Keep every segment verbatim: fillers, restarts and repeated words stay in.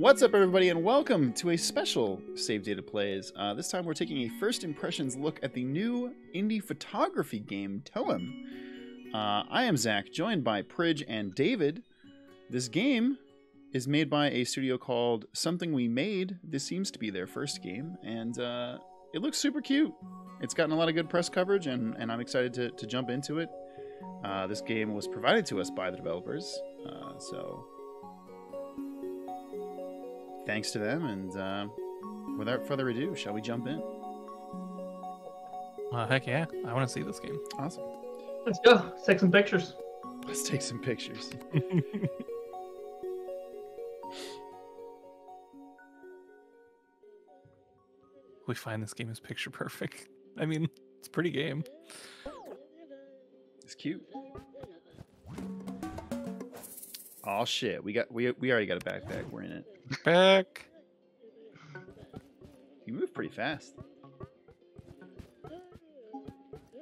What's up, everybody, and welcome to a special Save Data Plays. Uh, this time we're taking a first impressions look at the new indie photography game, Toem. Uh, I am Zach, joined by Pridge and David. This game is made by a studio called Something We Made. This seems to be their first game, and uh, it looks super cute. It's gotten a lot of good press coverage, and, and I'm excited to, to jump into it. Uh, this game was provided to us by the developers, uh, so... thanks to them, and uh, without further ado, shall we jump in? Uh, heck yeah, I want to see this game. Awesome. Let's go. Let's take some pictures. Let's take some pictures. We find this game is picture perfect. I mean, it's a pretty game. It's cute. Oh shit, we got we we already got a backpack. We're in it. Back. You move pretty fast.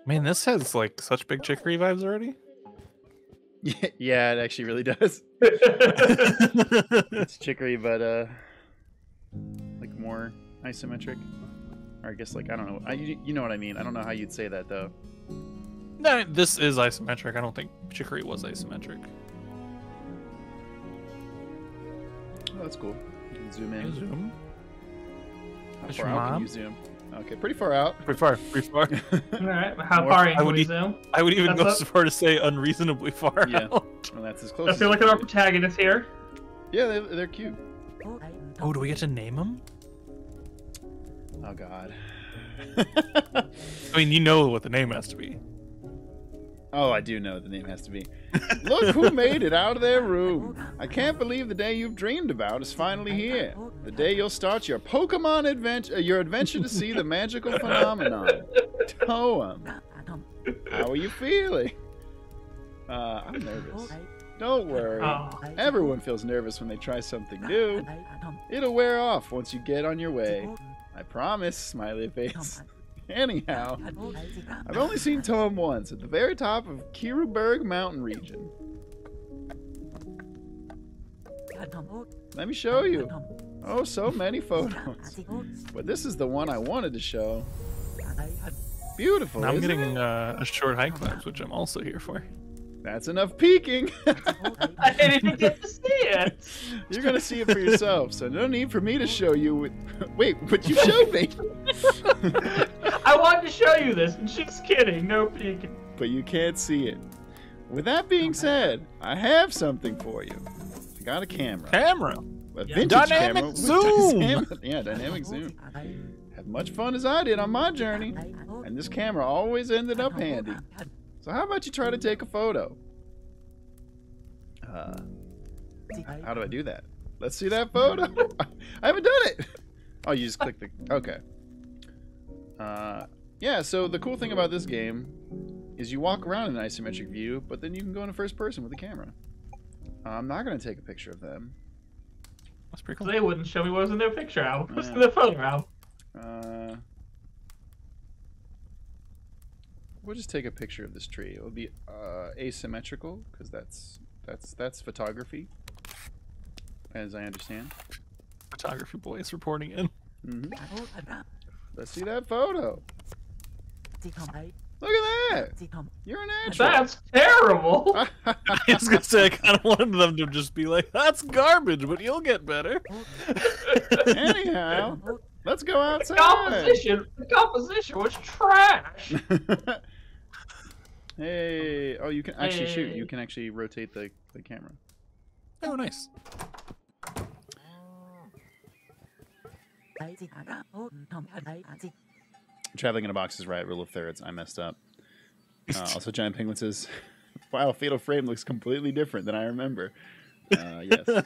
Man, this has like such big Chicory vibes already. Yeah, yeah, it actually really does. It's Chicory, but uh, like more isometric, or I guess like I don't know. I you, you know what I mean. I don't know how you'd say that though. No, this is isometric. I don't think Chicory was isometric. Oh, that's cool. You can zoom in. You zoom. How far out can you zoom? Okay, pretty far out. Pretty far. Pretty far. All right. How More, far in can we zoom? I would even that's go so far to say unreasonably far yeah. out. Well, that's as close. I feel like our protagonists here. Yeah, they, they're cute. Oh, do we get to name them? Oh God. I mean, you know what the name has to be. Oh, I do know what the name has to be. Look who made it out of their room. I can't believe the day you've dreamed about is finally here. The day you'll start your Pokemon adventure, your adventure to see the magical phenomenon, Toem. How are you feeling? Uh, I'm nervous. Don't worry. Everyone feels nervous when they try something new. It'll wear off once you get on your way. I promise, smiley face. Anyhow, I've only seen Toem once, at the very top of Kiruberg Mountain region. Let me show you. Oh, so many photos. But this is the one I wanted to show. Beautiful, now I'm isn't getting uh, a short hike vibes, which I'm also here for. That's enough peeking. I didn't even get to see it. You're going to see it for yourself, so no need for me to show you. Wait, but you showed me. I wanted to show you this. Just kidding. No peeking. But you can't see it. With that being said, I have something for you. I got a camera. Camera? A vintage dynamic camera. Zoom. Dynamic, yeah, dynamic zoom. Have much fun as I did on my journey, and this camera always ended up handy. So how about you try to take a photo? Uh, how do I do that? Let's see that photo. I haven't done it. Oh, you just click the... Okay. Uh, yeah, so the cool thing about this game is you walk around in an isometric view, but then you can go into first person with a camera. Uh, I'm not going to take a picture of them. That's pretty cool. They wouldn't show me what was in their picture. I was yeah. in their photo. Al. Uh... We'll just take a picture of this tree. It'll be uh, asymmetrical because that's that's that's photography, as I understand. Photography boys reporting in. Mm-hmm. Let's see that photo. Look at that! You're a natural. That's terrible. I was gonna say I kind of wanted them to just be like, "That's garbage," but you'll get better. Anyhow, let's go outside. The composition, the composition was trash. Hey! Oh, you can actually hey. shoot. You can actually rotate the, the camera. Oh, nice. Traveling in a box is right. Rule of thirds. I messed up. Uh, also, Giant Penguin says, "Wow, Fatal Frame looks completely different than I remember." Uh, yes.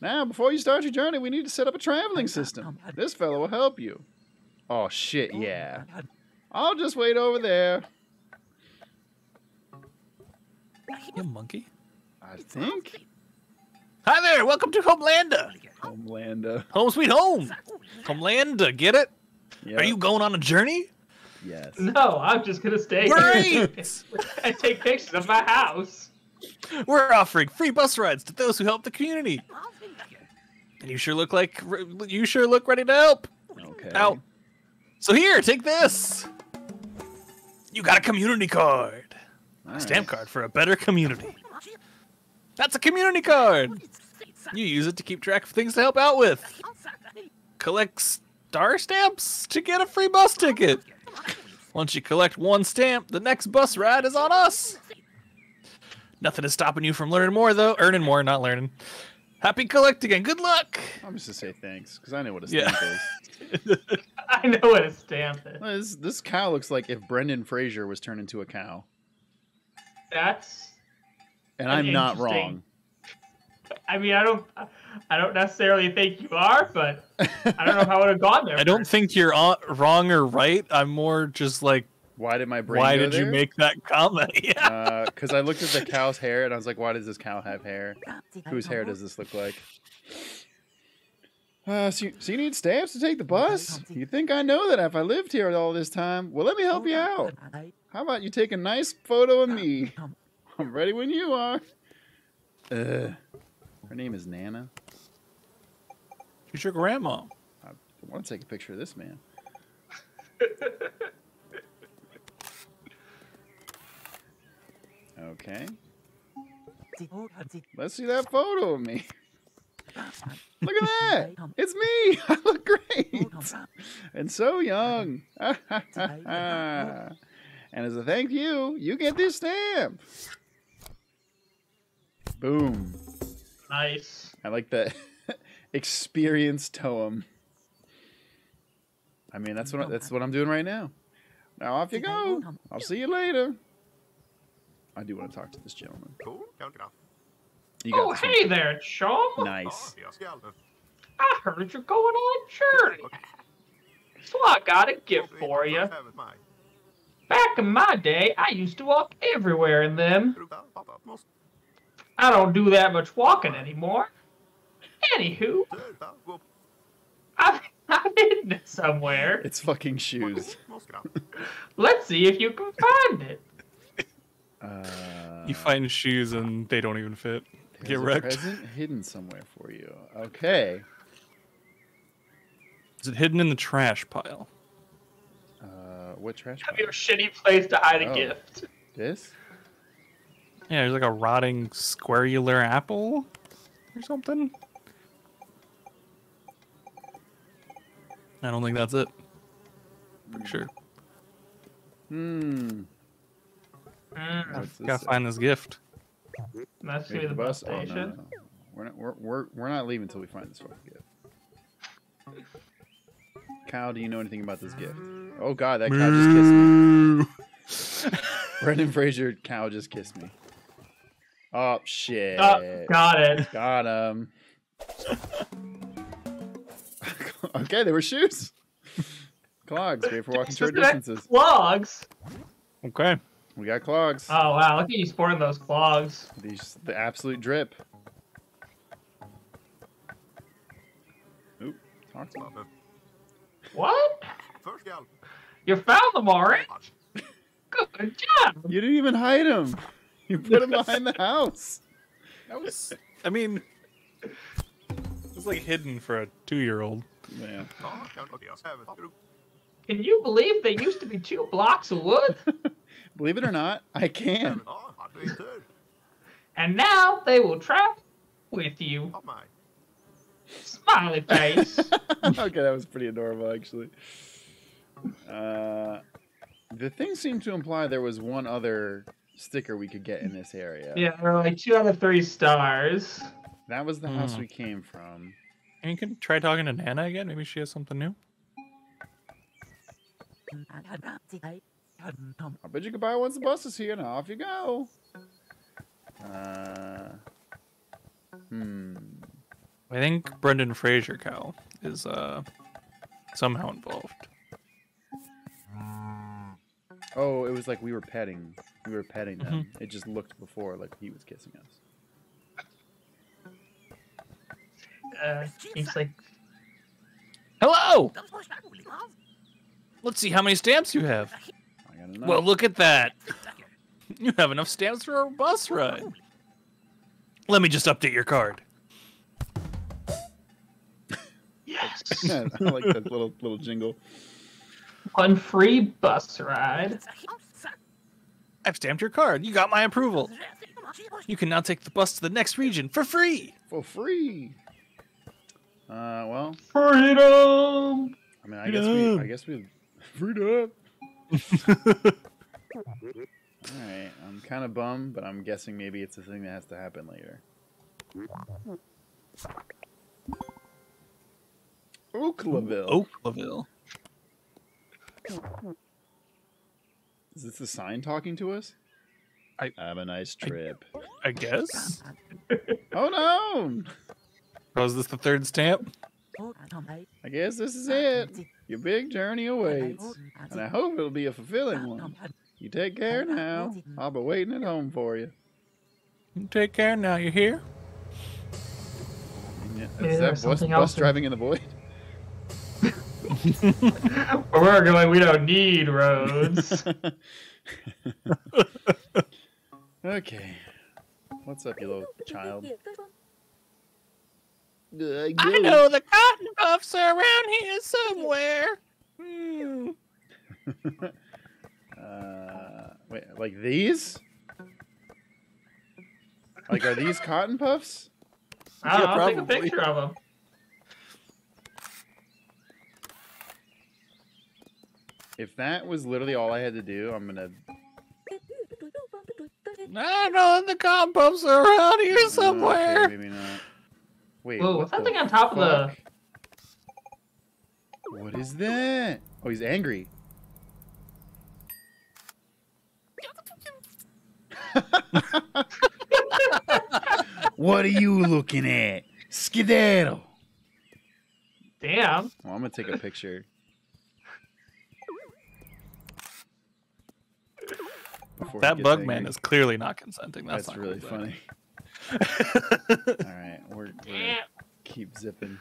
Now, before you start your journey, we need to set up a traveling system. This fellow will help you. Oh shit! Yeah. I'll just wait over there. Are you a monkey? I think. Hi there! Welcome to Homelanda! Homelanda. Home sweet home! Homelanda, get it? Yep. Are you going on a journey? Yes. No, I'm just gonna stay here and take pictures of my house. We're offering free bus rides to those who help the community. And you sure look like you sure look ready to help. Okay. Out. So here, take this. You got a community card. Nice. Stamp card for a better community. That's a community card. You use it to keep track of things to help out with. Collect star stamps to get a free bus ticket. Once you collect one stamp, the next bus ride is on us. Nothing is stopping you from learning more, though. Earning more, not learning. Happy collecting and good luck. I'm just going to say thanks, because I know what a stamp yeah. is. I know what a stamp is. This, this cow looks like if Brendan Fraser was turned into a cow. That's... And I'm not wrong. I mean, I don't, I don't necessarily think you are, but I don't know how I would have gone there. I first. don't think you're wrong or right. I'm more just like, why did my brain? Why go did there? you make that comment? Yeah, because uh, I looked at the cow's hair and I was like, why does this cow have hair? Whose hair does this look like? Uh, so, you, so you need stamps to take the bus? You think I know that if I lived here all this time? Well, let me help you out. How about you take a nice photo of me? I'm ready when you are. Uh, her name is Nana. She's your grandma. I want to take a picture of this man. Okay. Let's see that photo of me. Look at that! It's me! I look great! And so young! And as a thank you, you get this stamp! Boom. Nice. I like that experience Toem. I mean, that's what I, that's what I'm doing right now. Now off you go. I'll see you later. I do want to talk to this gentleman. You got oh, this hey one. there, chum. Nice. I heard you're going on a journey. So I got a gift for you. Back in my day, I used to walk everywhere in them. I don't do that much walking anymore. Anywho, I've, I've hidden it somewhere. It's fucking shoes. Let's see if you can find it. Uh, you find shoes and they don't even fit. Get wrecked. There's a present hidden somewhere for you. Okay. Is it hidden in the trash pile? Uh, what trash pile? Have you a shitty place to hide a oh. gift? This? Yeah, there's like a rotting squarular apple or something. I don't think that's it. Pretty sure. Hmm. Mm. Gotta find this gift. That's gonna be the bus station. Oh, no, no. We're not. We're, we're we're not leaving until we find this fucking gift. Kyle, do you know anything about this gift? Oh God, that cow just kissed me. Brendan Fraser cow just kissed me. Oh shit! Oh, got it. Got him. Okay, they were shoes. Clogs, great for walking short distances. Clogs. Okay. We got clogs. Oh wow! Look at you sporting those clogs. These the absolute drip. Oop! Talk to them. What? First gal. You found them already. Good job. You didn't even hide them. You put them behind the house. That was. I mean, it was like hidden for a two-year-old. Yeah. Can you believe they used to be two blocks of wood? Believe it or not, I can. And now they will travel with you. Oh my. Smiley face. Okay, that was pretty adorable, actually. Uh, the thing seemed to imply there was one other sticker we could get in this area. Yeah, there were like two out of three stars. That was the mm. house we came from. And you can try talking to Nana again. Maybe she has something new. I bet you can buy once the bus is here, and off you go. Uh, hmm. I think Brendan Fraser cow is uh somehow involved. Oh, it was like we were petting. We were petting them. Mm-hmm. It just looked before like he was kissing us. Uh, he's like, hello. Let's see how many stamps you have. I got enough. Well, look at that. You have enough stamps for a bus ride. Let me just update your card. Yeah, I like that little little jingle. One free bus ride. I've stamped your card. You got my approval. You can now take the bus to the next region for free. For free. Uh, well. Freedom. I mean, I guess we. I guess we. Freedom. All right, I'm kind of bummed, but I'm guessing maybe it's a thing that has to happen later. Oakville. Oakville. Is this the sign talking to us? I have a nice trip. I, I guess. Oh no! Oh, is this the third stamp? I guess this is it. Your big journey awaits, and I hope it'll be a fulfilling one. You take care now. I'll be waiting at home for you. You take care now. You hear? Yeah, is that bus, bus driving in the void? Where we're going, we don't need roads. Okay. What's up, you little child? I, I know the cotton puffs are around here somewhere. Hmm. Uh, wait, like these? Like, are these cotton puffs? I don't know, I'll take a picture of them. If that was literally all I had to do, I'm gonna. I know the cotton puffs are around here somewhere. Okay, maybe not. Wait. Whoa, what's that thing on top of the? What is that? Oh, he's angry. What are you looking at? Skedaddle. Damn. Well, I'm gonna take a picture. That bug man is clearly not consenting. That's, That's not really funny. All right, we're, we're keep zipping.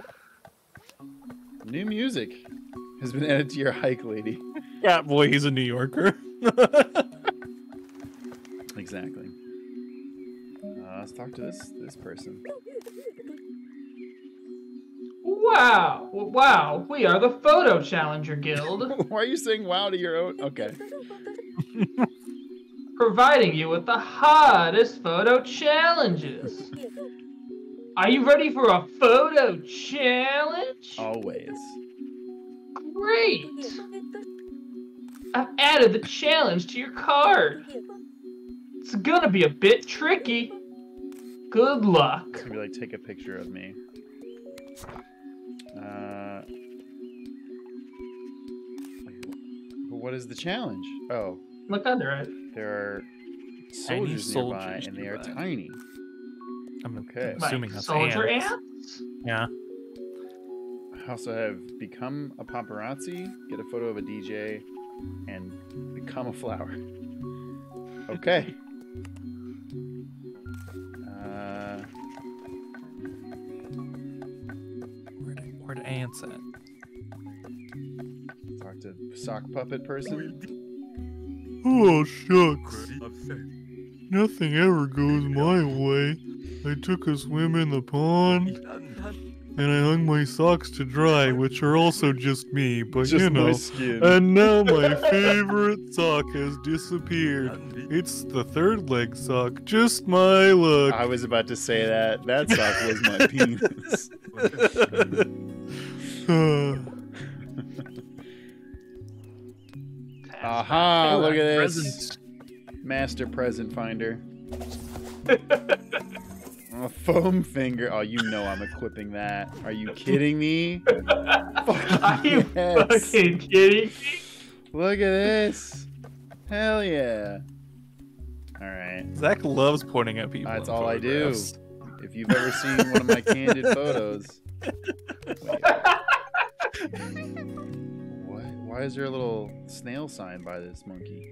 New music has been added to your hike, lady. Yeah, boy, he's a New Yorker. Exactly. Uh, let's talk to this this person. Wow! Wow! We are the Photo Challenger Guild. Why are you saying "wow" to your own? Okay. Providing you with the hottest photo challenges. Are you ready for a photo challenge? Always. Great. I've added the challenge to your card. It's gonna be a bit tricky. Good luck. It's gonna be like, take a picture of me. Uh. What is the challenge? Oh. Look under it. There are soldiers, soldiers nearby, and they are nearby. Tiny. I'm okay. Like assuming that's soldier ants. ants? Yeah. I also have become a paparazzi, get a photo of a D J, and become a flower. Okay. uh... Where do, where do ants at? Talk to sock puppet person. Oh, shucks. Nothing ever goes my way. I took a swim in the pond, and I hung my socks to dry, which are also just me, but just you know. My skin. And now my favorite sock has disappeared. It's the third leg sock. Just my luck. I was about to say that. That sock was my penis. uh. Aha, look at this. Master present finder. A foam finger. Oh, you know I'm equipping that. Are you kidding me? Are you yes. fucking kidding me? Look at this. Hell yeah. All right. Zach loves pointing at people. That's all I do. If you've ever seen one of my candid photos. Wait. Why is there a little snail sign by this monkey?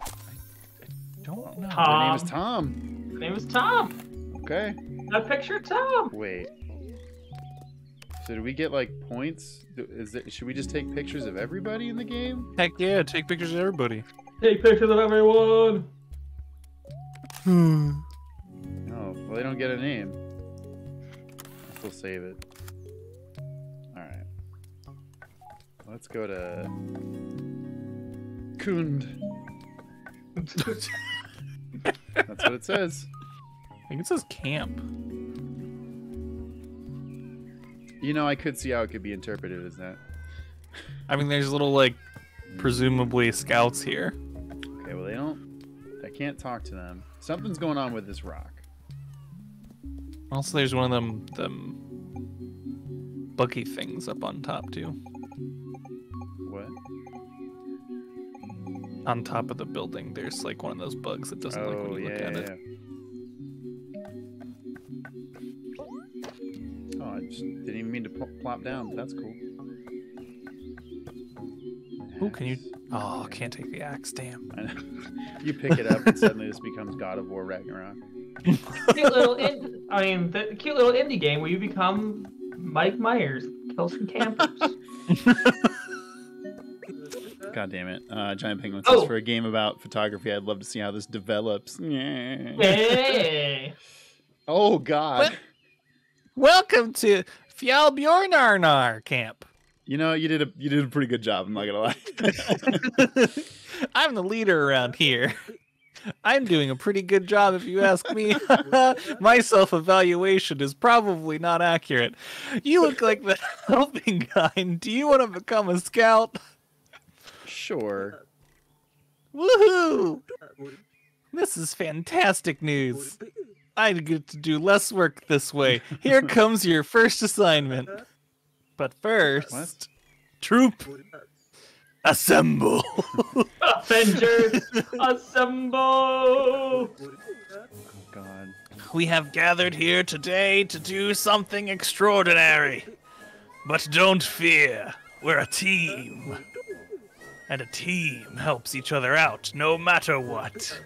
I, I don't know. Tom. Her name is Tom. Her name is Tom. Okay. A picture of Tom. Wait. So do we get like points? Is it, should we just take pictures of everybody in the game? Heck yeah, take pictures of everybody. Take pictures of everyone. Oh, well they don't get a name. I'll still save it. Alright. Let's go to Kund. That's what it says. I think it says camp. You know, I could see how it could be interpreted as that. I mean, there's little, like, presumably scouts here. Okay, well, they don't... I can't talk to them. Something's going on with this rock. Also, there's one of them, them buggy things up on top, too. What? On top of the building, there's, like, one of those bugs that doesn't oh, like when you yeah, look at yeah. it. Just didn't even mean to pl plop down, but that's cool. Oh, can you... Oh, I can't take the axe, damn. I know. You pick it up and suddenly this becomes God of War Ragnarok. Cute little in I mean, the cute little indie game where you become Mike Myers, kill some campers. God damn it. Uh, Giant Penguin says, oh. for a game about photography, I'd love to see how this develops. Hey. Oh, God. What? Welcome to Fjällbjörnarna camp. You know, you did a you did a pretty good job, I'm not gonna lie. I'm the leader around here. I'm doing a pretty good job if you ask me. My self-evaluation is probably not accurate. You look like the helping kind. Do you want to become a scout? Sure. Woohoo! This is fantastic news. I get to do less work this way. Here comes your first assignment. But first, what? Troop, assemble. Avengers, assemble. Oh, God. We have gathered here today to do something extraordinary. But don't fear, we're a team. And a team helps each other out, no matter what.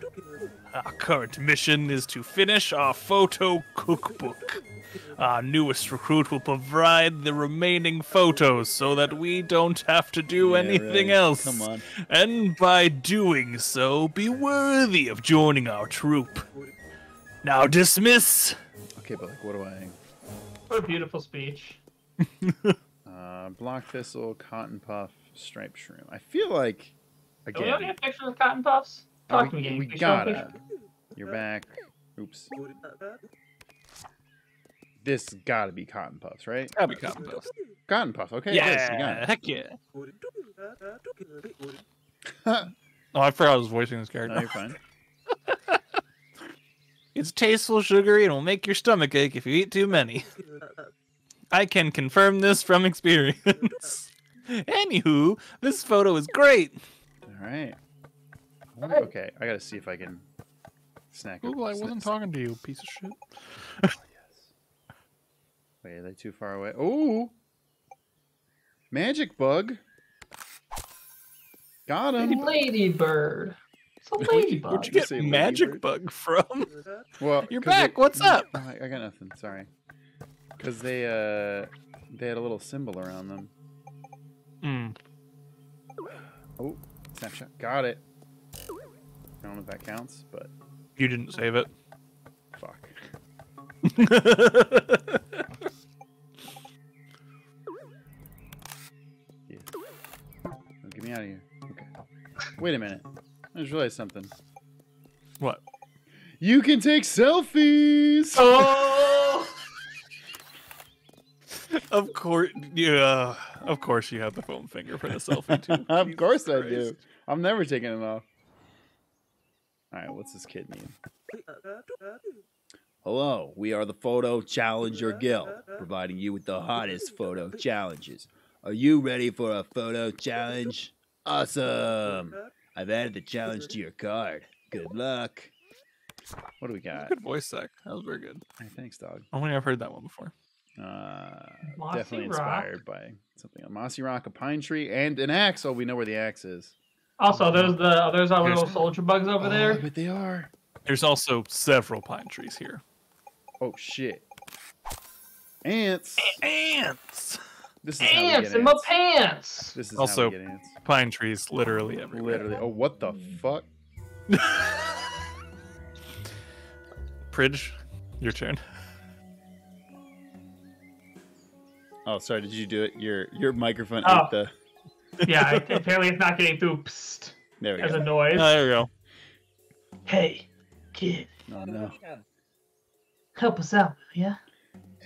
Our current mission is to finish our photo cookbook. Our newest recruit will provide the remaining photos so that we don't have to do yeah, anything really. else. Come on. And by doing so, be worthy of joining our troop. Now dismiss! Okay, but like, what do I... What a beautiful speech. uh, block thistle, cotton puff. Striped shrimp. I feel like again. Do we already have pictures of cotton puffs? Talk oh, we, again. we gotta. You're back. Oops. This gotta be cotton puffs, right? Gotta be cotton puffs. Cotton puffs. Okay. Yeah. Yes, we got it. Heck yeah. Oh, I forgot I was voicing this character. No, you're fine. It's tasteful, sugary, and will make your stomach ache if you eat too many. I can confirm this from experience. Anywho, this photo is great. All right. Okay, I gotta see if I can snack. Google, I wasn't talking to you, piece of shit. Oh, yes. Wait, are they too far away? Oh, magic bug. Got him. Ladybird. It's a ladybug. Where'd you get you magic bug from? Well, you're back. They, What's up? I got nothing. Sorry. Because they uh they had a little symbol around them. Mm. Oh, snapshot. Got it. I don't know if that counts, but... You didn't save it. Fuck. Yeah. Oh, get me out of here. Okay. Wait a minute. I just realized something. What? You can take selfies! Oh! Of course, yeah. Of course, you have the foam finger for the selfie too. of Jesus course, Christ. I do. I'm never taking it off. All right, what's this kid mean? Hello, we are the Photo Challenger Guild, providing you with the hottest photo challenges. Are you ready for a photo challenge? Awesome! I've added the challenge to your card. Good luck. What do we got? Good voice sec. That was very good. Hey, thanks, dog. Only I've heard that one before. Uh, definitely inspired by something. A mossy rock, a pine tree, and an axe. Oh, we know where the axe is. Also, are those the are those our There's, little soldier bugs over oh, there? But they are. There's also several pine trees here. Oh shit! Ants. Ants. This is ants in my pants. This is also how we get ants. Pine trees literally everywhere. Literally. Oh, what the fuck? Pridge, your turn. Oh, sorry. Did you do it? Your your microphone oh. ate the. Yeah, apparently it's not getting through. Psst, there we as go. a noise. Oh, there we go. Hey, kid. Oh no. Help us out, yeah.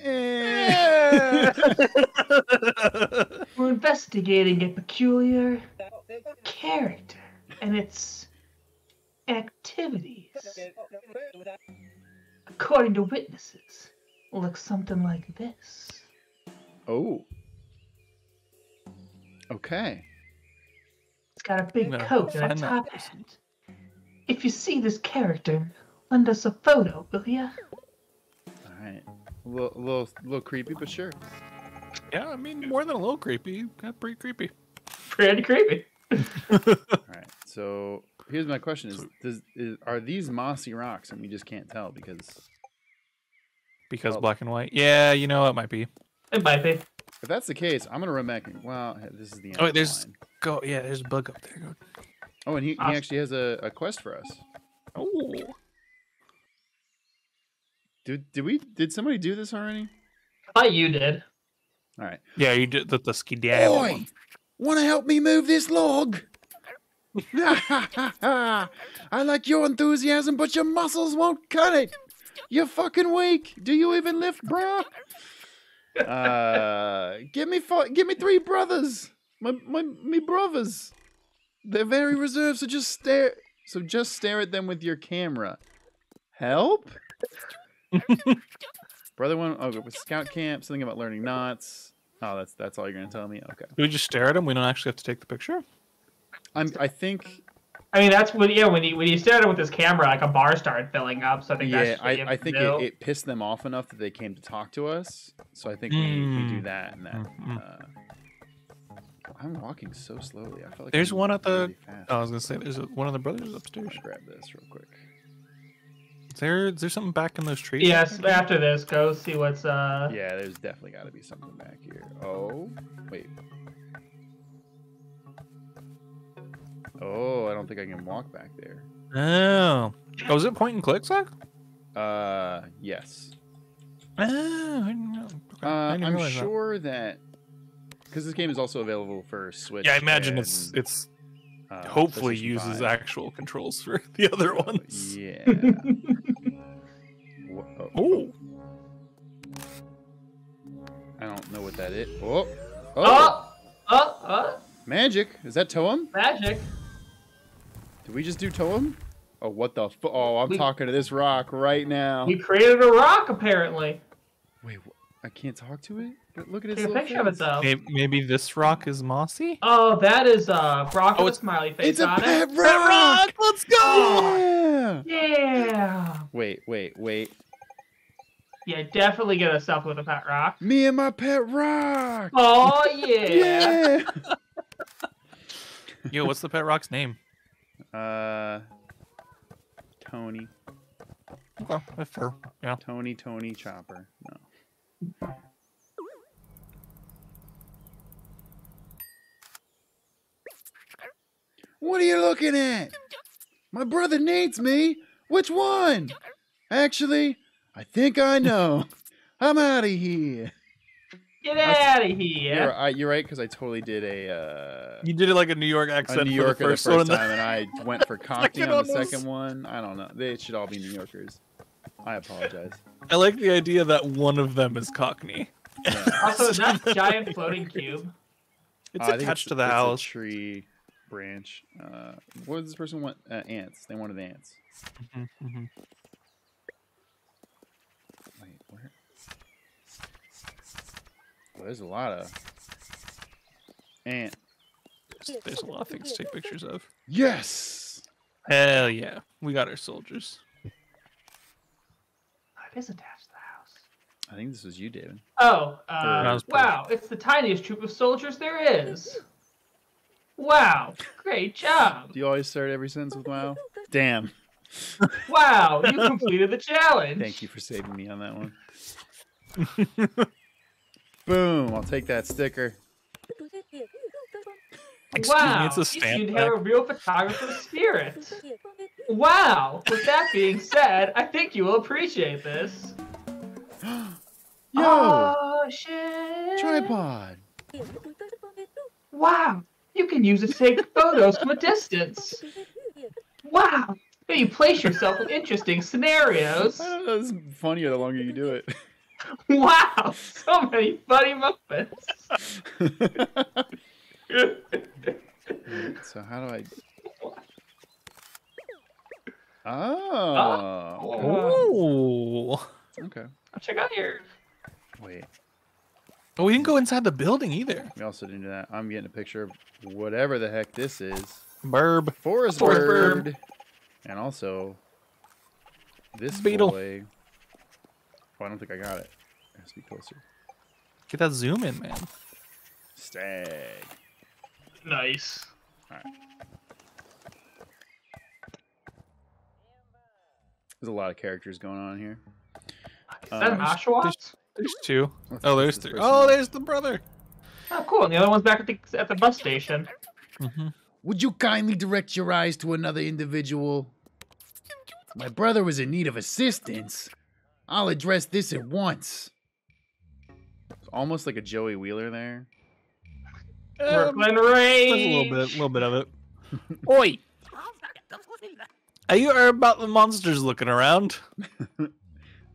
Eh. We're investigating a peculiar character and its activities. According to witnesses, it looks something like this. Oh. Okay. It's got a big coat and a top hat. If you see this character, lend us a photo, will ya? Alright. A little, a little, a little creepy, but sure. Yeah, I mean, more than a little creepy. Got pretty creepy. Pretty creepy. Alright, so here's my question. Is, does, is Are these mossy rocks and we just can't tell because... Because well, black and white? Yeah, you know, it might be. It might be. If that's the case, I'm going to run back. And, well, this is the end. Oh, wait, there's... Line. Go. Yeah, there's a bug up there. Go. Oh, and he, awesome. he actually has a, a quest for us. Oh. Did did we did somebody do this already? I thought you did. All right. Yeah, you did the, the skedaddle one. Want to help me move this log? I like your enthusiasm, but your muscles won't cut it. You're fucking weak. Do you even lift, bro? Uh, give me four, give me three brothers. My my me brothers. They're very reserved, so just stare. So just stare at them with your camera. Help. Brother one, oh, with scout camp, something about learning knots. Oh, that's that's all you're gonna tell me. Okay. Do we just stare at him? We don't actually have to take the picture. I'm. I think. I mean, that's when yeah, when you when you stare at him with this camera, like a bar started filling up. So I think yeah, that's I, I think it, it pissed them off enough that they came to talk to us. So I think mm. we, we do that and that. Mm-hmm. uh, I'm walking so slowly. I feel like there's I'm one at the. Really oh, I was gonna say there's one of the brothers upstairs. I'll grab this real quick. Is there, is there something back in those trees? Yes, after this, go see what's, uh... Yeah, there's definitely got to be something back here. Oh, wait. Oh, I don't think I can walk back there. Oh. Oh, was it point and click, Zach? Uh, yes. Oh, I didn't know. Okay. Uh, I didn't I'm sure that... Because this game is also available for Switch. Yeah, I imagine and... it's it's... Uh, hopefully uses fine. actual controls for the other ones. Yeah. Oh. I don't know what that is. Oh. Oh. Oh. Oh. Oh. Magic. Is that Toem? Magic. Did we just do Toem? Oh, what the? F oh, I'm we, talking to this rock right now. You created a rock, apparently. Wait. What? I can't talk to it. But look at its Take a picture face. of it though. Maybe, maybe this rock is mossy. Oh, that is uh, rock oh, with a smiley face it's on a it. It's a pet rock. Let's go. Oh, yeah. yeah. Wait, wait, wait. Yeah, definitely get us up with a pet rock. Me and my pet rock. Oh yeah. yeah. Yo, what's the pet rock's name? Uh, Tony. Okay, that's fair. Yeah. Tony, Tony, Chopper. No. What are you looking at? My brother needs me. Which one? Actually, I think I know. I'm out of here. Get out of here. You're, I, you're right, because I totally did a... Uh, you did it like a New York accent a New Yorker for the first, the first time, and I went for Cockney on the second one. I don't know. They should all be New Yorkers. I apologize. I like the idea that one of them is Cockney. Yeah. Also, is that giant floating cube? It's uh, attached it's, to the it's house. A tree branch. Uh, what does this person want? Uh, ants. They wanted ants. Mm-hmm, mm-hmm. Wait, where? Well, there's a lot of ant. There's, there's a lot of things to take pictures of. Yes. Hell yeah! We got our soldiers. Is attached to the house. I think this was you, David. Oh, uh, wow. It's the tiniest troop of soldiers there is. Wow. Great job. Do you always start every sentence with wow? Damn. Wow. You completed the challenge. Thank you for saving me on that one. Boom. I'll take that sticker. Wow. It's a stamp. You have a real photographer's spirit. Wow! With that being said, I think you will appreciate this. Yo! Oh, shit! Try tripod. Wow, you can use it to take photos from a distance. Wow, you place yourself in interesting scenarios. I don't know, it's funnier the longer you do it. Wow, so many funny moments. So how do I... Oh. Oh. Ooh. Okay. I'll check out here. Wait. Oh, we didn't go inside the building either. We also didn't do that. I'm getting a picture of whatever the heck this is. Burb. Forest, Forest bird. bird. And also, this beetle. Boy... Oh, I don't think I got it. It has to be closer. Get that zoom in, man. Stag. Nice. All right. There's a lot of characters going on here. Is that um, an Oshawa? There's, there's two. Oh, there's three. Oh, there's the brother. Oh, cool. And the other one's back at the, at the bus station. Mm-hmm. Would you kindly direct your eyes to another individual? My brother was in need of assistance. I'll address this at once. It's almost like a Joey Wheeler there. Brooklyn um, Rage. A little bit, a little bit of it. Oi! Are you heard about the monsters looking around?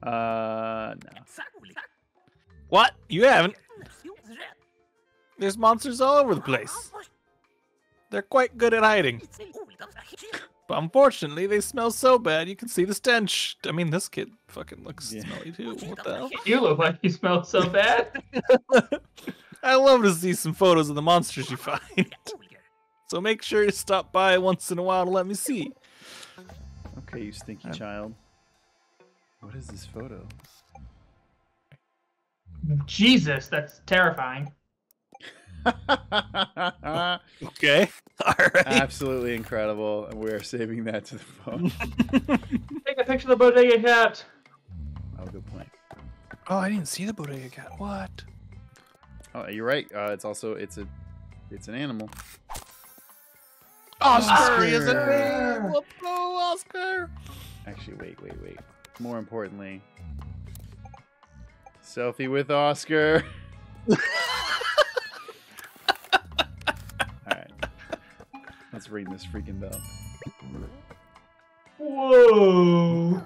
uh, no. What? You haven't? There's monsters all over the place. They're quite good at hiding. But unfortunately, they smell so bad you can see the stench. I mean, this kid fucking looks yeah. smelly too. What the hell? You look like you smell so bad. I love to see some photos of the monsters you find. So make sure you stop by once in a while to let me see. Okay, you stinky I'm... child. What is this photo? Jesus, that's terrifying. Okay. All right. Absolutely incredible. We are saving that to the phone. Take a picture of the bodega cat. Oh, good point. Oh, I didn't see the bodega cat. What? Oh, you're right. Uh, it's also it's a it's an animal. Oscar, Oscar is a name. Let's go, Oscar. Actually, wait, wait, wait. More importantly, selfie with Oscar. All right, let's ring this freaking bell. Whoa!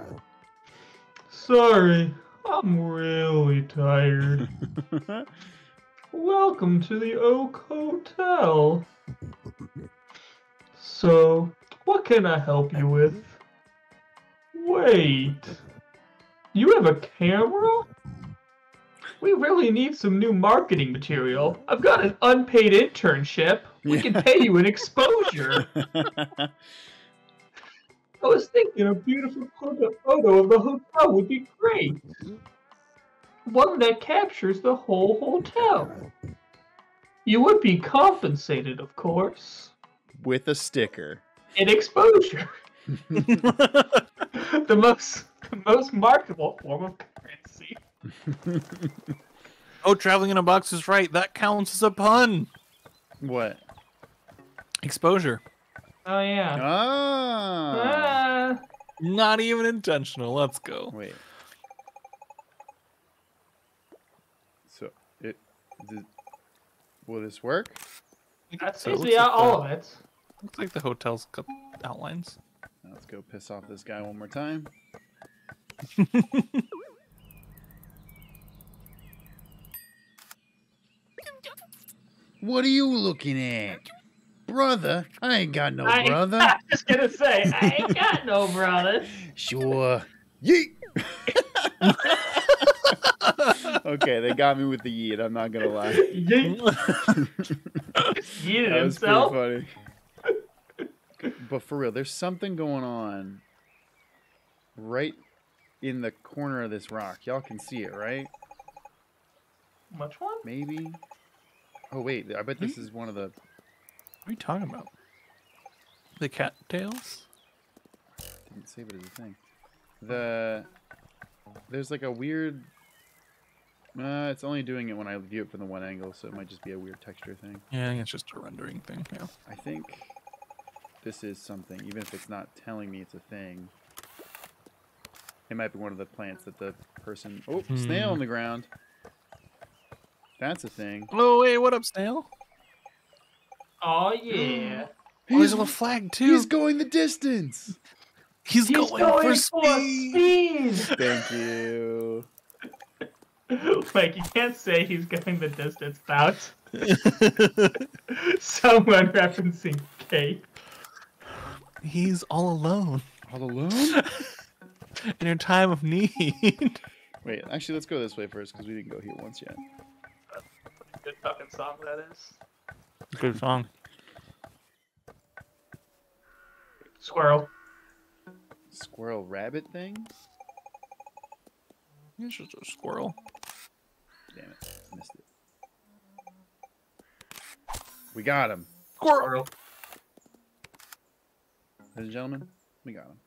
Sorry, I'm really tired. Welcome to the Oak Hotel. So, what can I help you with? Wait, you have a camera? We really need some new marketing material. I've got an unpaid internship. We yeah. can pay you an exposure. I was thinking a beautiful photo of the hotel would be great. One that captures the whole hotel. You would be compensated, of course. With a sticker. And exposure. the most the most marketable form of currency. Oh, traveling in a box is right. That counts as a pun. What? Exposure. Oh, yeah. Ah. ah. Not even intentional. Let's go. Wait. So, it, did, will this work? That's so basically like all the, of it. Looks like the hotel's got outlines. Now let's go piss off this guy one more time. What are you looking at? Brother? I ain't got no I, brother. I was just gonna say, I ain't got no brother. Sure. Yeet! Okay, they got me with the yeet, I'm not gonna lie. Yeet! Yeeted himself. Pretty funny. But for real, there's something going on right in the corner of this rock. Y'all can see it, right? Which one? Maybe. Oh, wait, I bet this hmm? is one of the... What are you talking about? The cattails? Didn't save it as a thing. The... There's like a weird... Uh, it's only doing it when I view it from the one angle, so it might just be a weird texture thing. Yeah, I think it's just a rendering thing. Yeah. I think this is something, even if it's not telling me it's a thing. It might be one of the plants that the person... Oh, hmm. snail on the ground. That's a thing. Oh, hey, what up, Snail? Oh, yeah. Oh, there's a little flag, too. He's going the distance. He's, He's going, going for speed. For speed. Thank you. Like, you can't say he's going the distance, Bouts. Someone referencing Kate. He's all alone. All alone? In her time of need. Wait, actually, let's go this way first, because we didn't go here once yet. Good fucking song, that is. Good song. Squirrel. Squirrel rabbit thing? It's just a squirrel. Damn it. Missed it. We got him. Squirrel. Ladies and gentlemen, we got him.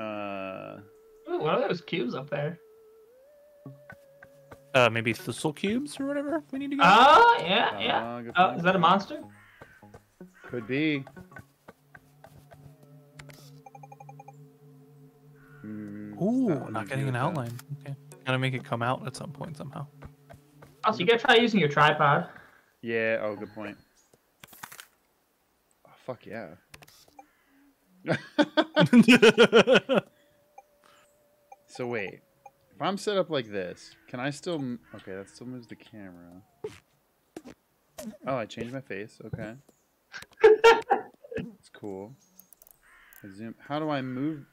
Uh, Ooh, one of those cubes up there. Uh, maybe thistle cubes or whatever we need to go. Oh, yeah, yeah. Uh, oh, is that a monster? Could be. Ooh, not, not getting an outline. That. Okay. Gotta make it come out at some point somehow. Also, you gotta try using your tripod. Yeah, oh, good point. Oh, fuck yeah. So wait, if I'm set up like this, can I still... M okay, that still moves the camera. Oh, I changed my face, okay. It's cool. I zoom. How do I move...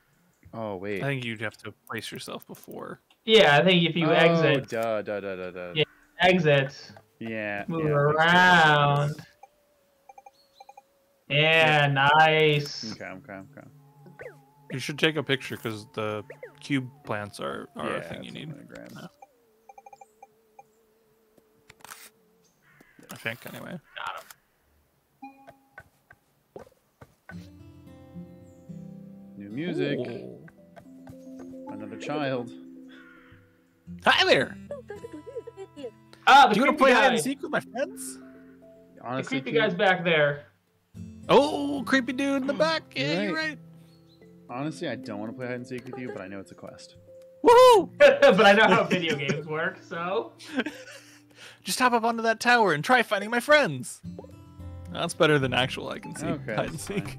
Oh, wait. I think you'd have to place yourself before. Yeah, I think if you oh, exit... Duh, duh, duh, duh, duh. Yeah, exit. Yeah. Move yeah, around. Yeah, yeah, nice. Okay, okay, okay. You should take a picture because the cube plants are, are yeah, a thing you need. Yeah. I think, anyway. Got him. New music. Ooh. Another child. Hi there! Ah, the Do you want to play guy. hide and seek with my friends? Honestly, the creepy guy's back there. Oh, creepy dude in the back. Yeah, right. You're right. Honestly, I don't want to play hide and seek with you, but I know it's a quest. Woohoo! But I know how video games work, so... Just hop up onto that tower and try finding my friends. That's better than actual I can see. Okay, hide and seek.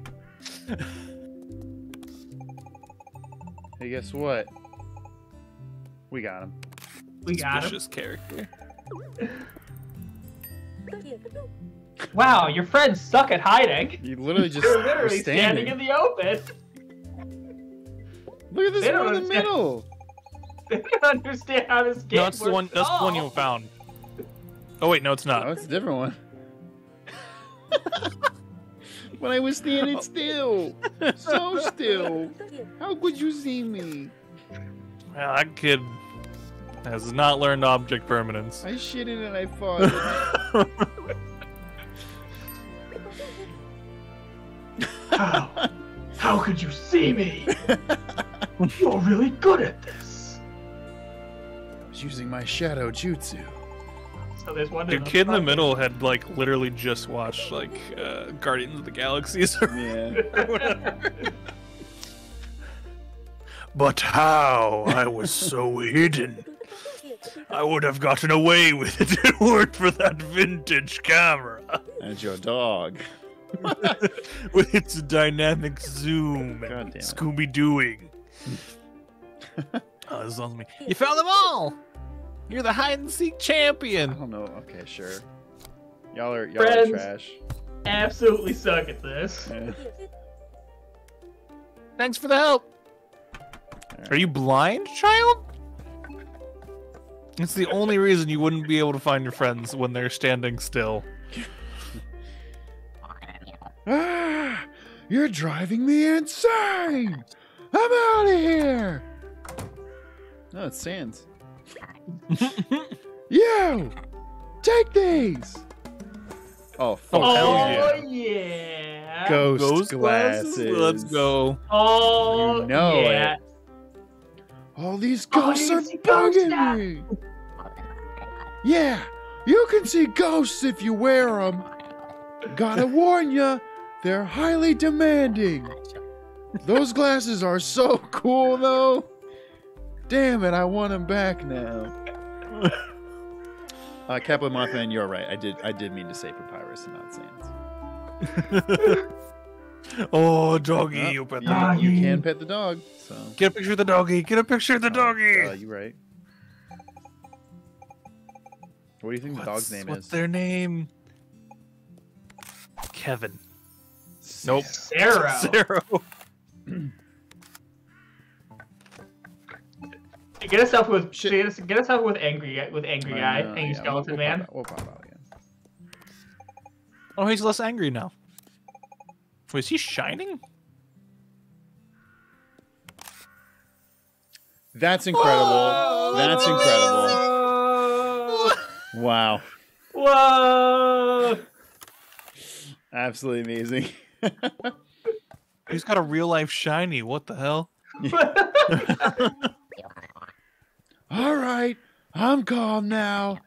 Hey, guess what? We got him. We got him. Character. Wow, your friends suck at hiding. You literally just They're literally standing. standing in the open. Look at this one in the middle. They don't understand how this game no, that's works. The one, that's all. the one you found. Oh wait, no, it's not. No, it's a different one. When I was standing still, so still, how could you see me? Well, that kid has not learned object permanence. I shitted and I farted. How? How could you see me? You're really good at this. I was using my shadow jutsu. So there's one. The kid in the middle had like literally just watched like uh, Guardians of the Galaxy or, yeah. or whatever. But how? I was so hidden. I would have gotten away with it if it weren't for that vintage camera. And your dog. With its dynamic zoom. Scooby Dooing. Oh, this sounds me. You found them all! You're the hide and seek champion. I don't know. Okay, sure. Y'all are y'all are trash. Absolutely suck at this. Yeah. Thanks for the help. Right. Are you blind, child? It's the only reason you wouldn't be able to find your friends when they're standing still. Ah, you're driving me insane. I'm out of here. No, it's Sans. You take these. Oh, fuck. Oh, hell yeah. yeah. Ghost, Ghost glasses. glasses. Let's go. Oh, you know yeah. it. All these ghosts oh, are bugging ghost me. Yeah, you can see ghosts if you wear them. Gotta warn ya, they're highly demanding. Those glasses are so cool, though. Damn it, I want him back now. Uh, Captain Mothman, you're right. I did I did mean to say Papyrus and not Sans. Oh, doggy, oh, you pet the doggy. You can pet the dog. So. Get a picture of the doggy. Get a picture of the oh, doggy. Uh, you're right. What do you think what's, the dog's name what's is? What's their name? Kevin. Nope. Sarah. Sarah. Get us up with shit. Get us, get us up with angry with angry guy, uh, angry yeah, skeleton we'll, we'll man. We'll pop out, we'll pop out, yeah. Oh, he's less angry now. Wait, is he shining? That's incredible. Whoa! That's incredible. Whoa! Wow. Whoa! Absolutely amazing. He's got a real life shiny. What the hell? Yeah. All right, I'm calm now.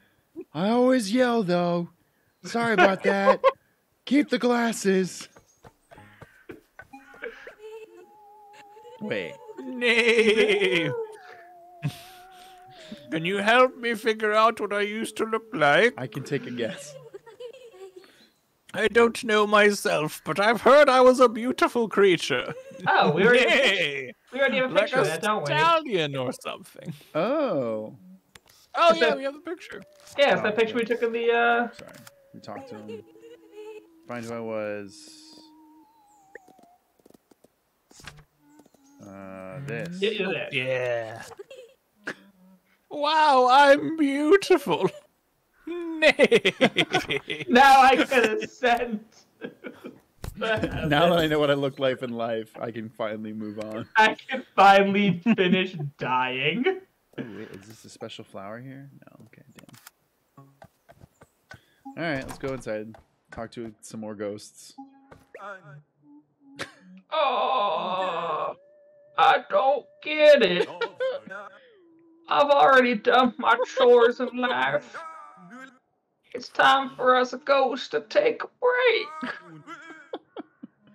I always yell, though. Sorry about that. Keep the glasses. Wait. Nay. Can you help me figure out what I used to look like? I can take a guess. I don't know myself, but I've heard I was a beautiful creature. Oh, we already... Nay. We already have a picture like of that, don't we? Stallion or something. Oh. Oh, it's yeah, that... we have the picture. Yeah, it's oh, that picture yes. we took of the, uh... Sorry. We talked to him. Find who I was. Uh, this. Yeah. yeah. Wow, I'm beautiful. Nay. Now I could have said... Now that I know what I look like in life, I can finally move on. I can finally finish dying. Oh, wait, is this a special flower here? No, okay, damn. Alright, let's go inside. Talk to some more ghosts. Oh, I don't get it. I've already done my chores in life. It's time for us ghosts to take a break.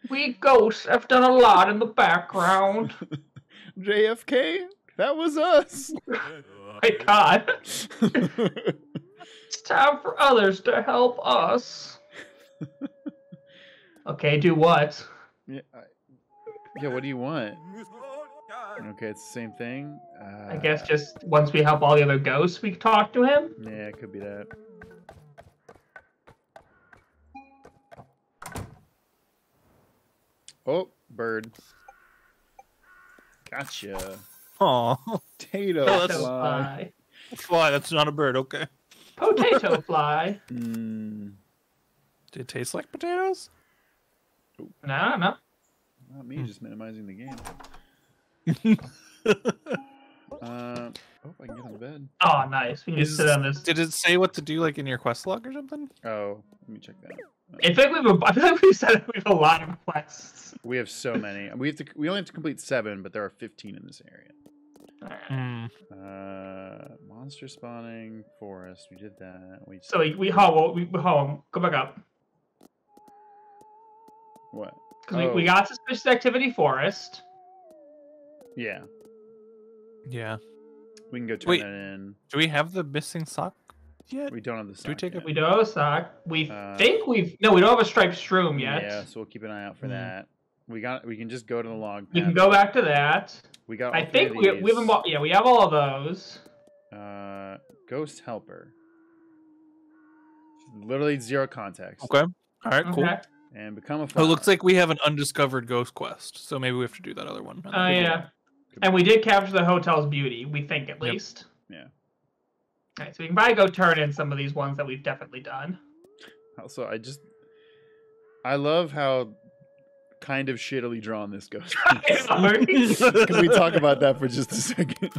We ghosts have done a lot in the background. J F K? That was us. My God. It's time for others to help us. Okay, do what? Yeah, I, yeah, what do you want? Okay, it's the same thing. Uh, I guess just once we help all the other ghosts, we talk to him? Yeah, it could be that. Oh, bird. Gotcha. Aw. Potato fly. fly. Fly, that's not a bird, okay. Potato fly. Mm. Did it taste like potatoes? Ooh. No, no. Not me, just minimizing the game. uh, oh, I can get on the bed. Oh, nice. We can just sit on this. Did it say what to do, like, in your quest log or something? Oh, let me check that out. In fact, we've I feel like we said we have a lot of quests. We have so many. We have to. We only have to complete seven, but there are fifteen in this area. Mm. Uh, monster spawning, forest. We did that. We so we we haul. We haul. Go back up. What? Because oh. we we got suspicious activity forest. Yeah. Yeah. We can go turn Wait, that in. Do we have the missing sock? Yet? We don't have the sock. Do we, take yet. A... we don't have a sock. We uh, think we've no. We don't have a striped shroom yet. Yeah, so we'll keep an eye out for mm. that. We got. We can just go to the log. We can go back to that. We got. I think we we have. All, yeah, we have all of those. Uh, ghost helper. Literally zero context. Okay. All right. Okay. Cool. And become a. Flower. It looks like we have an undiscovered ghost quest, so maybe we have to do that other one. Oh uh, yeah. And we did capture the hotel's beauty. We think at yep. least. Yeah. Alright, so we can probably go turn in some of these ones that we've definitely done. Also, I just... I love how kind of shittily drawn this goes. Can we talk about that for just a second?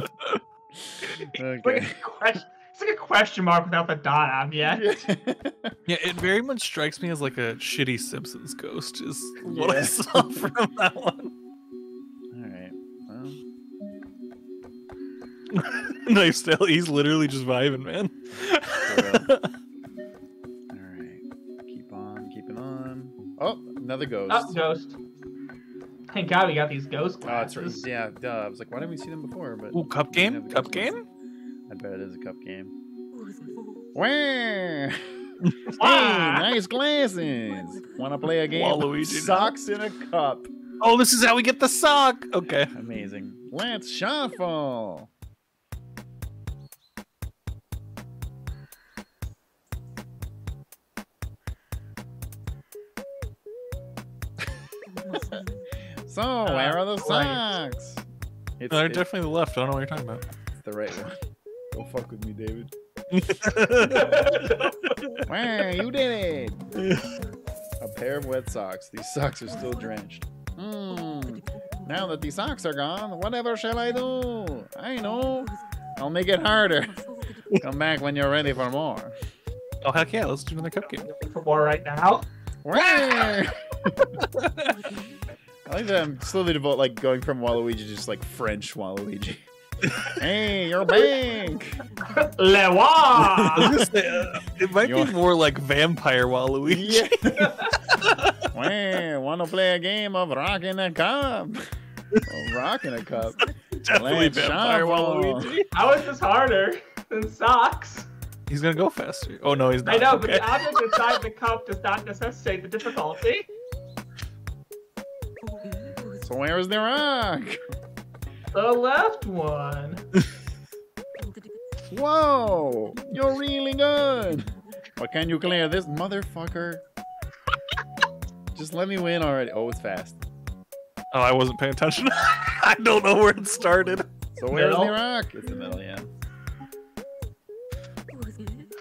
Okay. It's like a question, it's like a question mark without the dot on yet. Yeah, it very much strikes me as like a shitty Simpsons ghost is what yeah. I saw from that one. Alright, well... Nice still. He's literally just vibing, man. All right, keep on, keeping on. Oh, another ghost. Oh, ghost. Thank God we got these ghost glasses. Oh, that's right. Yeah, duh. I was like, why didn't we see them before? But ooh, cup game. Cup game. I bet it is a cup game. Wow. Wow. Hey, nice glasses. Want to play a game? Waluigi. Socks in a cup. Oh, this is how we get the sock. Okay. Amazing. Let's shuffle. So, uh, where are the socks? It's, They're it's, definitely the left. I don't know what you're talking about. It's the right one. Don't fuck with me, David. Wow, you did it! A pair of wet socks. These socks are still drenched. Hmm. Now that these socks are gone, whatever shall I do? I know. I'll make it harder. Come back when you're ready for more. Oh, heck yeah. Let's do another cupcake. For more right now? Wow! I like that I'm slowly devote, like going from Waluigi to just like French Waluigi. Hey, you're bank! Le Wah! Say, uh, it might you be want... more like Vampire Waluigi. Yeah. Well, wanna play a game of rocking a cup? Well, rocking a cup? Definitely Let's Vampire Waluigi. How is this harder than socks? He's gonna go faster. Oh no, he's not. I know, okay. But the object inside the cup does not necessitate the difficulty. So where is the rock? The left one. Whoa! You're really good. But can you clear this motherfucker? Just let me win already. Oh, it's fast. Oh, I wasn't paying attention. I don't know where it started. So where is the rock? It's the middle, yeah.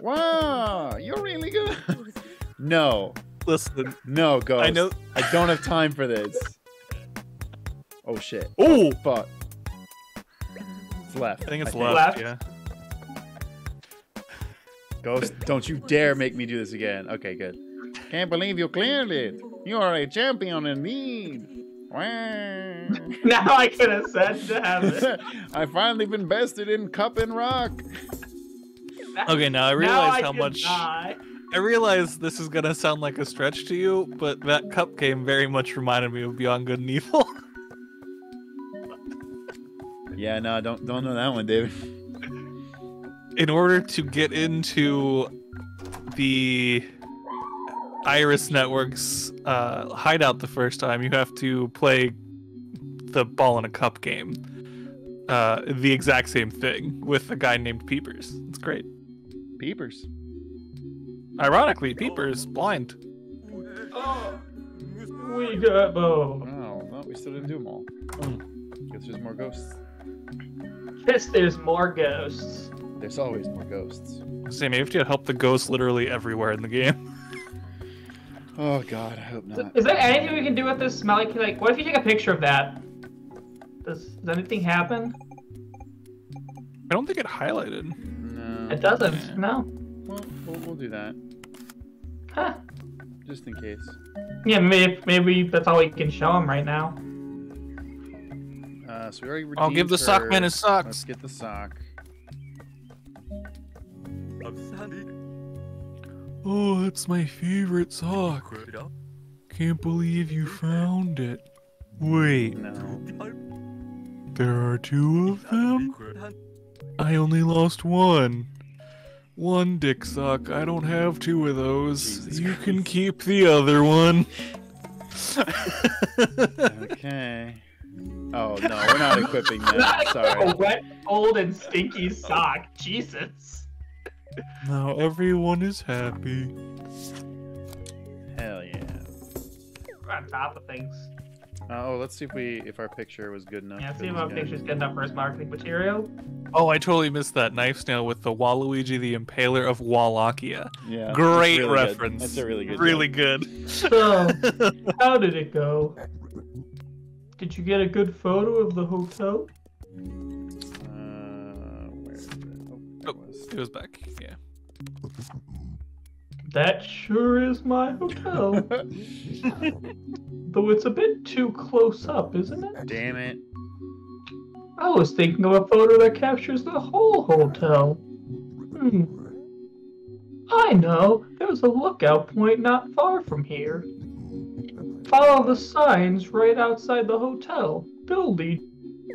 Wow! You're really good. No. Listen. No, Ghost. I know. I don't have time for this. Oh shit. Ooh! Fuck. It's left. I think it's I left. Think. left. Yeah. Ghost, don't you dare make me do this again. Okay, good. Can't believe you cleared it. You are a champion indeed. Wow. Now I could have said to have it. I finally been bested in cup and rock. Okay, now I realize now how I much. Die. I realize this is gonna sound like a stretch to you, but that cup game very much reminded me of Beyond Good and Evil. Yeah, no, don't don't know that one, David. In order to get into the Iris Network's uh, hideout the first time, you have to play the ball in a cup game. Uh, the exact same thing with a guy named Peepers. It's great. Peepers. Ironically, Peepers blind. Oh, we got both. Oh, no, we still didn't do them all. Oh, guess there's more ghosts. Yes, there's more ghosts. There's always more ghosts. See, maybe if you help the ghosts literally everywhere in the game. Oh god, I hope not. Is there anything we can do with this smelly like, like, what if you take a picture of that? Does, does anything happen? I don't think it highlighted. No. It doesn't, yeah. No. Well, well, we'll do that. Huh. Just in case. Yeah, maybe, maybe that's all we can show him right now. Uh, so we already I'll give the her. sock man his socks. Let's get the sock. Oh, that's my favorite sock. Can't believe you found it. Wait. No. There are two of them? I only lost one. One dick sock. I don't have two of those. Jesus you Christ. can keep the other one. Okay. Oh no, we're not equipping that. Sorry. A wet, old, and stinky sock. Jesus. Now everyone is happy. Hell yeah. We're on top of things. Uh, oh, let's see if we if our picture was good enough. Yeah, let's see if our guy. picture's good enough for his marketing material. Oh, I totally missed that knife snail with the Waluigi the Impaler of Wallachia. Yeah, great that's really reference. Good. That's a really good. Really joke. good. So, how did it go? Did you get a good photo of the hotel? Uh, where is it? Oh, there oh, was. It was back. Yeah. That sure is my hotel. Though it's a bit too close up, isn't it? Damn it. I was thinking of a photo that captures the whole hotel. Hmm. I know. There's a lookout point not far from here. Follow the signs right outside the hotel. They'll lead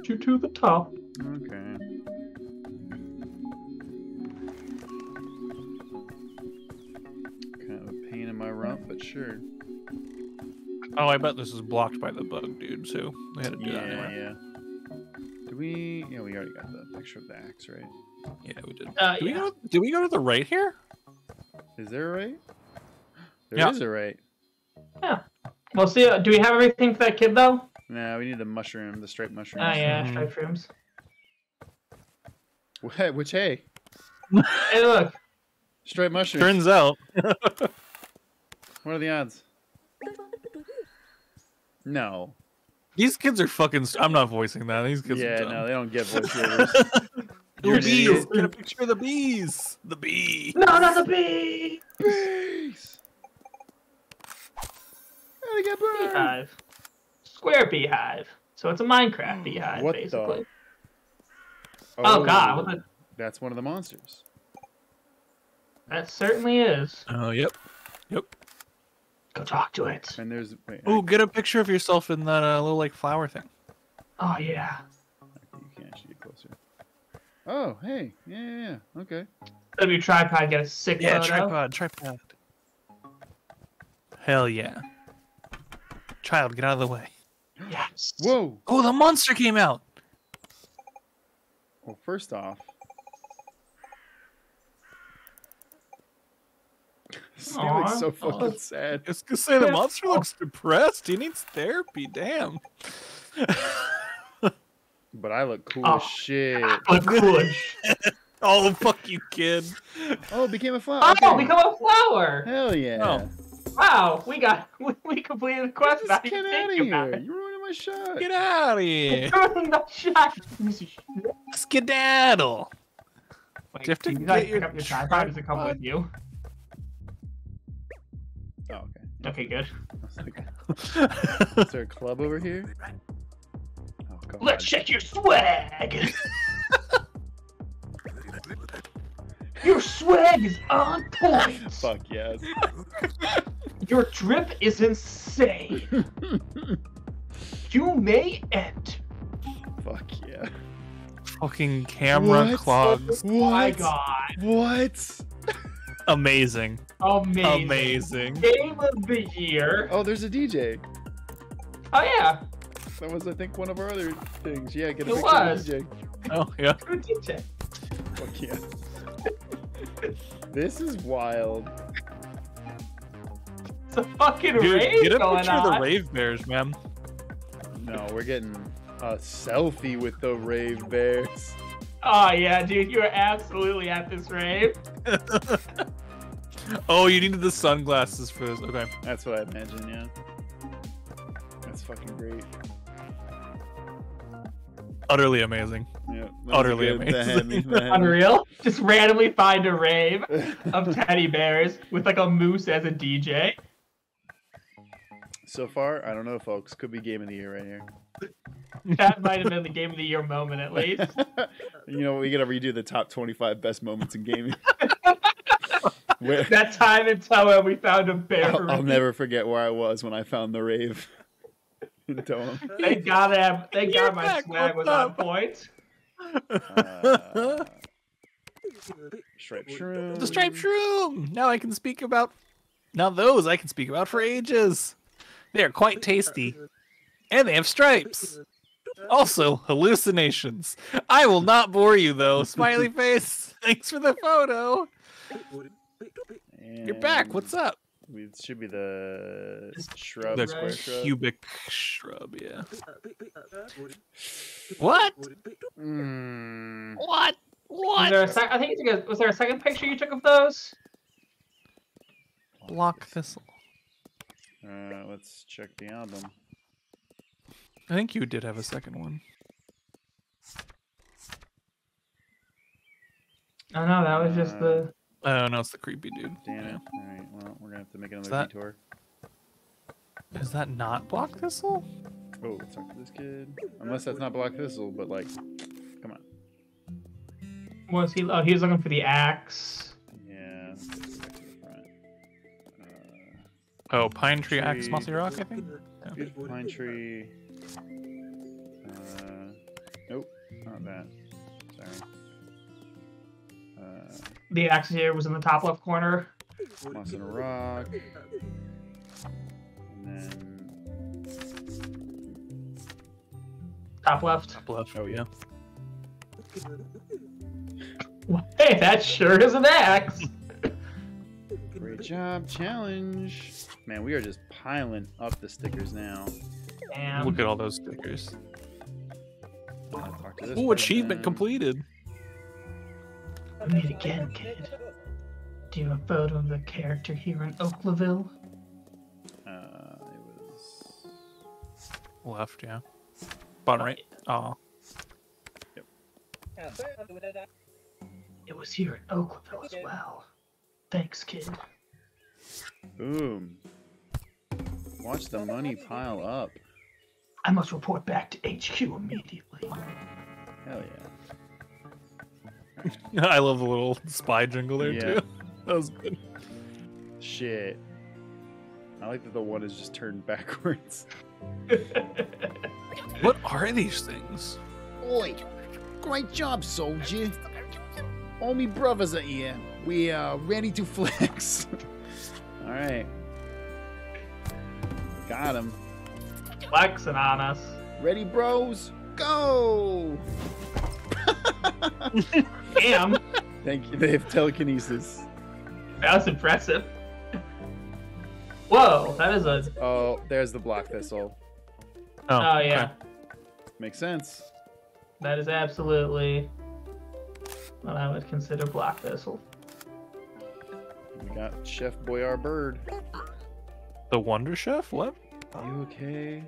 you to the top. Okay. my rump, but sure. Oh, I bet this is blocked by the bug, dude, so we had to do yeah, that anyway. Yeah, yeah. Did we... Yeah, we already got the picture of the axe, right? Yeah, we did. Uh, did, yeah. We go, did we go to the right here? Is there a right? There yeah. is a right. Yeah. Well, see, uh, do we have everything for that kid, though? Nah, we need the mushroom, the striped mushrooms. Oh, yeah, striped shrooms. What? Which, hey? Hey, look. Striped mushrooms. Turns out. What are the odds? No. These kids are fucking... St I'm not voicing that. These kids yeah, are dumb. No, they don't get voiceovers. You're bees. We're gonna picture the bees. The bees. No, not the bees. Bees. Gotta get burned. Beehive. Square beehive. So it's a Minecraft beehive, what basically. The... Oh, oh god. What the... That's one of the monsters. That certainly is. Oh, uh, yep. Yep. Go talk to it. And there's. Oh, get a picture of yourself in that uh, little like flower thing. Oh yeah. You can actually get closer. Oh hey, yeah, yeah, yeah. Okay. Let me tripod get a sick photo. Yeah, tripod, tripod. Hell yeah. Child, get out of the way. Yes. Whoa. Oh, the monster came out. Well, first off. This looks so fucking Aww. sad. I was gonna say the monster looks depressed. He needs therapy. Damn. But I look cool oh. as shit. I look cool as shit. Oh fuck you, kid. Oh, it became a flower. Oh, okay. Become a flower. Hell yeah. Oh. Wow, we got we, we completed the quest. Just get out of here. You're ruining my shot. Get out of here. You're ruining my shot. Skedaddle. Wait, do you have to you get pick your up your tripod? Does it come with you? Oh, okay. Okay, good. Is there a club over here? Oh, God. Let's check your swag! Your swag is on point! Fuck yes. Your drip is insane! You may end. Fuck yeah. Fucking camera what? clogs. What? Oh my god. What? Amazing. Amazing. Amazing. Game of the year. Oh, there's a D J. Oh, yeah. That was, I think, one of our other things. Yeah, get a picture of the D J. Oh, yeah. Good D J. Fuck yeah. This is wild. It's a fucking Dude, rave get a going picture on. of the rave bears, man. No, we're getting a selfie with the rave bears. Oh yeah, dude, you are absolutely at this rave. Oh, you needed the sunglasses for this. Okay. That's what I imagine, yeah. That's fucking great. Utterly amazing. Yeah. Utterly good. amazing. Unreal. Just randomly find a rave of teddy bears with like a moose as a D J. So far, I don't know, folks. Could be game of the year right here. That might have been the game of the year moment, at least. You know, we gotta redo the top twenty-five best moments in gaming. Where... That time in Toa, we found a bear. I'll, I'll never forget where I was when I found the rave in Toa. They gotta have. They got my swag was on point. Uh, striped shroom. The striped shroom. Now I can speak about. Now those I can speak about for ages. They are quite tasty. And they have stripes. Also, hallucinations. I will not bore you, though. Smiley face, thanks for the photo. And you're back. What's up? It should be the shrub. The square shrub. Cubic shrub, yeah. What? Mm. What? What? Was there a I think it's a good, was there a second picture you took of those? Block thistle. Uh, let's check the album. I think you did have a second one. Oh no, that was uh, just the. Oh no, it's the creepy dude. Damn it! Yeah. All right, well, we're gonna have to make another that... detour. Is that not Block Thistle? Oh, let's talk to this kid. Unless that's not Block Thistle, but like, come on. Was he? Oh, he was looking for the axe. Yeah. Let's go back to the front. Uh, oh, pine tree, tree. axe, mossy rock, I think. Yeah. Pine tree. Uh, nope, not that. Sorry. Uh, the axe here was in the top left corner. Once in a rock. And then... Top left. Top left. Oh, yeah. Hey, that sure is an axe! Great job, challenge. Man, we are just piling up the stickers now. Damn. Look at all those stickers. Ooh, achievement completed. I made it again, kid. Do you have a photo of the character here in Oakville? Uh, it was... Left, yeah. Bottom right. Aw. Yep. It was here in Oakville as well. Thanks, kid. Boom. Watch the money pile up. I must report back to H Q immediately. Hell yeah. I love the little spy jingle there, yeah. too. That was good. Shit. I like that the one is just turned backwards. What are these things? Oi. Great job, soldier. All me brothers are here. We are ready to flex. All right. Got him. Flexing on us. Ready, bros? Go! Damn. Thank you. They have telekinesis. That's impressive. Whoa, that is a... Oh, there's the block thistle. Oh, oh yeah. Okay. Makes sense. That is absolutely what I would consider block thistle. We got Chef Boyar Bird. The Wonder Chef? What? Are you okay?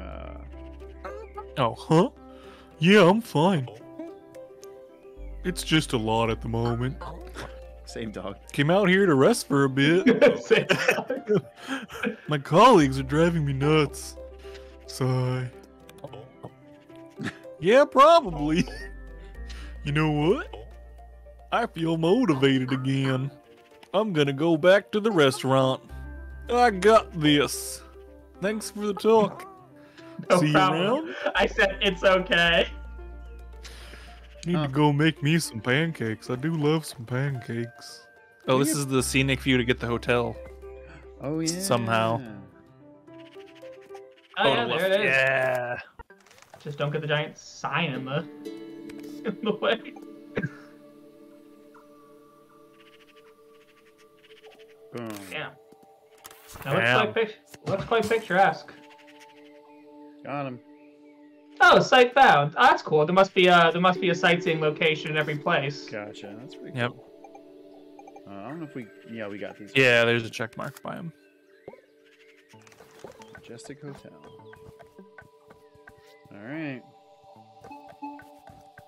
Uh. Oh, huh? Yeah, I'm fine. It's just a lot at the moment. Same dog. Came out here to rest for a bit. Same dog. My colleagues are driving me nuts. Sigh. Yeah, probably. You know what? I feel motivated again. I'm gonna go back to the restaurant. I got this. Thanks for the talk. No See problem. You around? I said it's okay. Need oh. to go make me some pancakes. I do love some pancakes. Oh, this is the scenic view to get the hotel. Oh, yeah. Somehow. Oh, yeah, there it is. Yeah. Just don't get the giant sign in the, in the way. Boom. Yeah. Now Damn. Looks quite, looks quite picturesque. Got him. Oh, site found. Oh, that's cool. There must be a there must be a sightseeing location in every place. Gotcha. That's pretty yep. cool. Uh, I don't know if we yeah we got these. Yeah, ones. There's a check mark by him. Majestic Hotel. All right.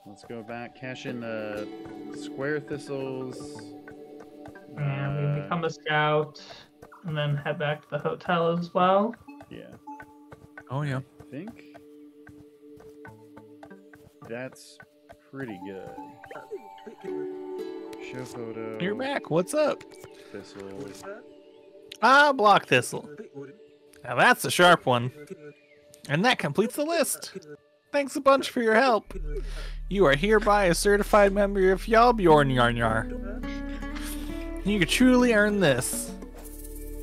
Let's go back. Cash in the square thistles. Yeah, we become a scout. And then head back to the hotel as well. Yeah. Oh, yeah. I think that's pretty good. Show photo. You're back. What's up? Thistle. Ah, block thistle. Now that's a sharp one. And that completes the list. Thanks a bunch for your help. You are hereby a certified member of Fjällbjörnarna. You could truly earn this.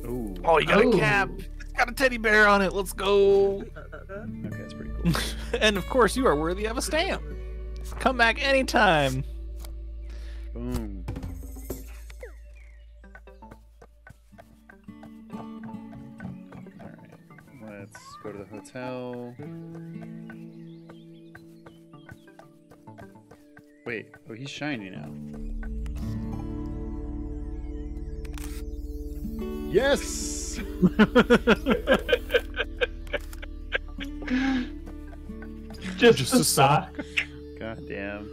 Ooh. Oh, you got oh. a cap. It's got a teddy bear on it. Let's go. Okay, that's pretty cool. And of course, you are worthy of a stamp. Come back anytime. Boom. All right, let's go to the hotel. Wait, oh, he's shiny now. Yes! Just, Just a, a sock. sock. God damn.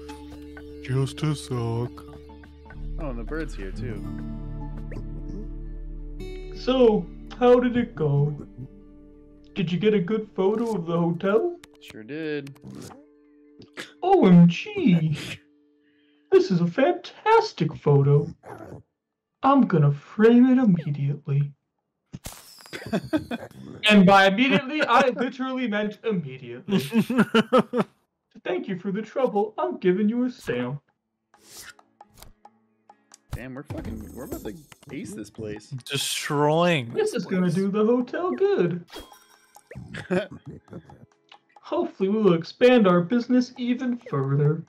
Just a sock. Oh, and the bird's here too. So, how did it go? Did you get a good photo of the hotel? Sure did. O M G! This is a fantastic photo. I'm gonna frame it immediately. And by immediately, I literally meant immediately. Thank you for the trouble. I'm giving you a stamp. Damn, we're fucking, we're about to ace this place. Destroying this, this is place. Gonna do the hotel good. Hopefully we'll expand our business even further.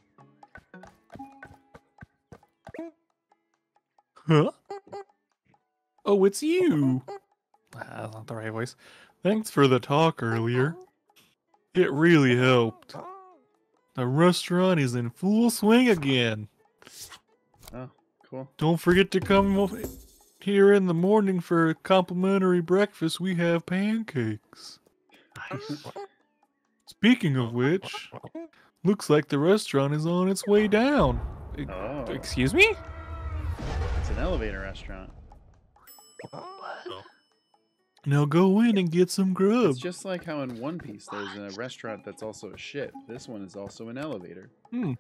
Huh? Oh, it's you. Ah, that's not the right voice. Thanks for the talk earlier. It really helped. The restaurant is in full swing again. Oh, cool. Don't forget to come here in the morning for a complimentary breakfast. We have pancakes. Nice. Speaking of which, looks like the restaurant is on its way down. Oh. Excuse me? It's an elevator restaurant. What? Now go in and get some grub. It's just like how in One Piece there's a restaurant that's also a ship. This one is also an elevator. Hmm.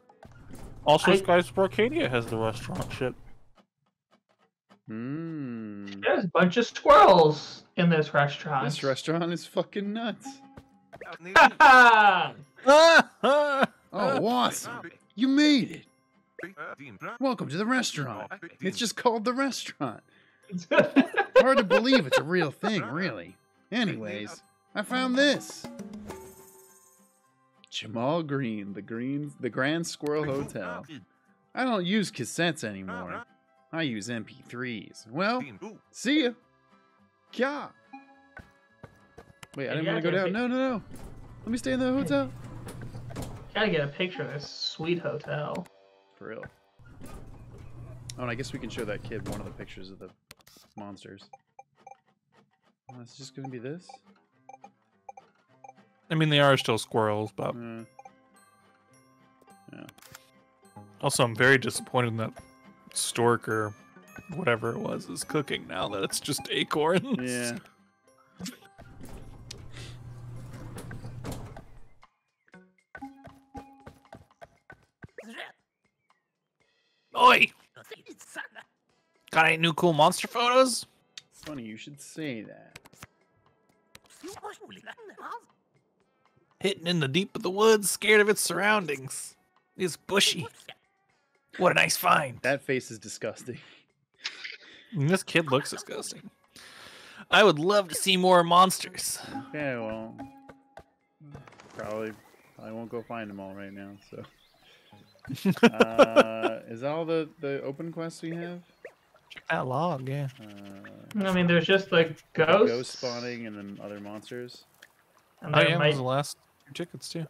Also, I... Skysporcadia has the restaurant ship. Hmm. There's a bunch of squirrels in this restaurant. This restaurant is fucking nuts. Ha ha! Oh, wasp! You made it! Welcome to the restaurant. It's just called the restaurant. Hard to believe it's a real thing, really. Anyways, I found this. Jamal Green, the Green, the Grand Squirrel Hotel. I don't use cassettes anymore. I use M P threes. Well, see ya. Kya. Wait, I didn't want to go down. No, no, no. Let me stay in the hotel. Gotta get a picture of this sweet hotel. For real. Oh, and I guess we can show that kid one of the pictures of the monsters. Oh, it's just gonna be this? I mean, they are still squirrels, but... Uh, yeah. Also, I'm very disappointed that stork or whatever it was is cooking now that it's just acorns. Yeah. Oi! Got any new cool monster photos? It's funny you should say that. Hitting in the deep of the woods, scared of its surroundings. It's bushy. What a nice find. That face is disgusting. This kid looks disgusting. I would love to see more monsters. Okay, well, probably, probably won't go find them all right now, so. uh, is that all the, the open quests we have? Check that log, yeah. Uh, I mean, there's just like ghosts. Ghost spawning and then other monsters. And oh, yeah, might... those are the last two tickets, too.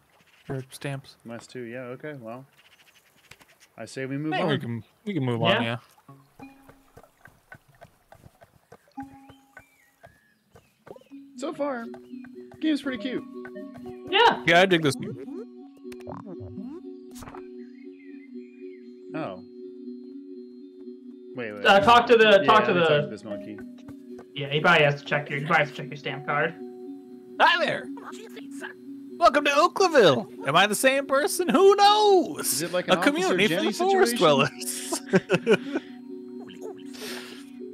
Or stamps. Last two, yeah, okay, well. I say we move on. We can, we can move yeah. on, yeah. So far, the game's pretty cute. Yeah. Yeah, I dig this game. Oh. Wait, wait. Uh, talk to the. Yeah, talk to the. Talk to this monkey. Yeah, he probably has to check your. He probably has to check your stamp card. Hi there. Welcome to Oakville. Am I the same person? Who knows? Is it like an a community for the forest dwellers?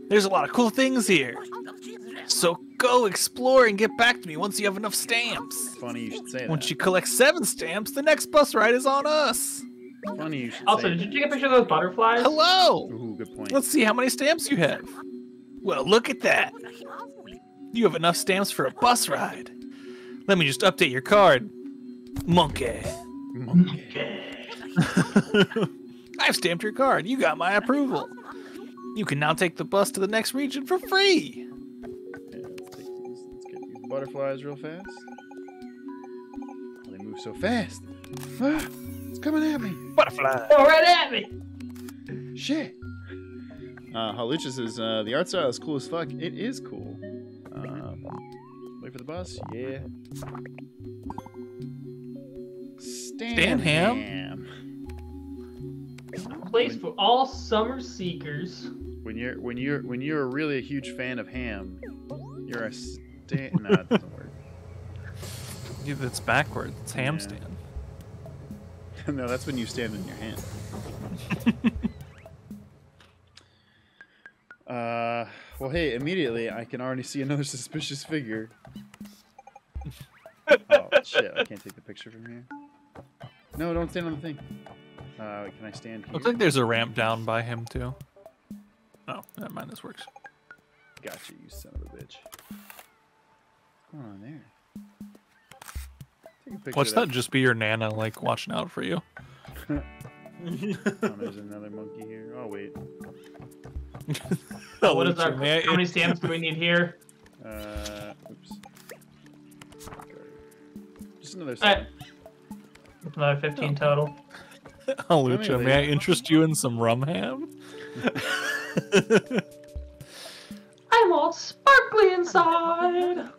There's a lot of cool things here. So go explore and get back to me once you have enough stamps. Funny you should say that. Once you collect seven stamps, the next bus ride is on us. Funny you should also, say did you take a picture of those butterflies? Hello! Ooh, good point. Let's see how many stamps you have. Well, look at that. You have enough stamps for a bus ride. Let me just update your card. Monkey. Monkey. I've stamped your card. You got my approval. You can now take the bus to the next region for free. Yeah, let's, take these. Let's get these butterflies real fast. Oh, they move so fast. Ah, it's coming at me. Butterfly. Go right at me. Shit. Uh, Halucha says, uh, the art style is cool as fuck. It is cool. Um, wait for the bus. Yeah. Stanham. A place for all summer seekers. When you're when you're when you're really a huge fan of ham, you're a Stan. No, it doesn't work. Yeah, that's backwards. It's ham yeah. stand. No, that's when you stand in your hand. uh, well, hey, immediately I can already see another suspicious figure. Oh, shit, I can't take the picture from here. No, don't stand on the thing. Uh, can I stand here? Looks like there's a ramp down by him, too. Never mind, this works. Gotcha, you son of a bitch. What's going on there? Take a picture. Watch that, that just be your Nana, like, watching out for you. Oh, there's another monkey here. Oh, wait. So what is our, how many stamps do we need here? Uh, oops. Just another stamp. Right. Another fifteen oh. total. Alucha, may I interest you in some rum ham? I'm all sparkly inside.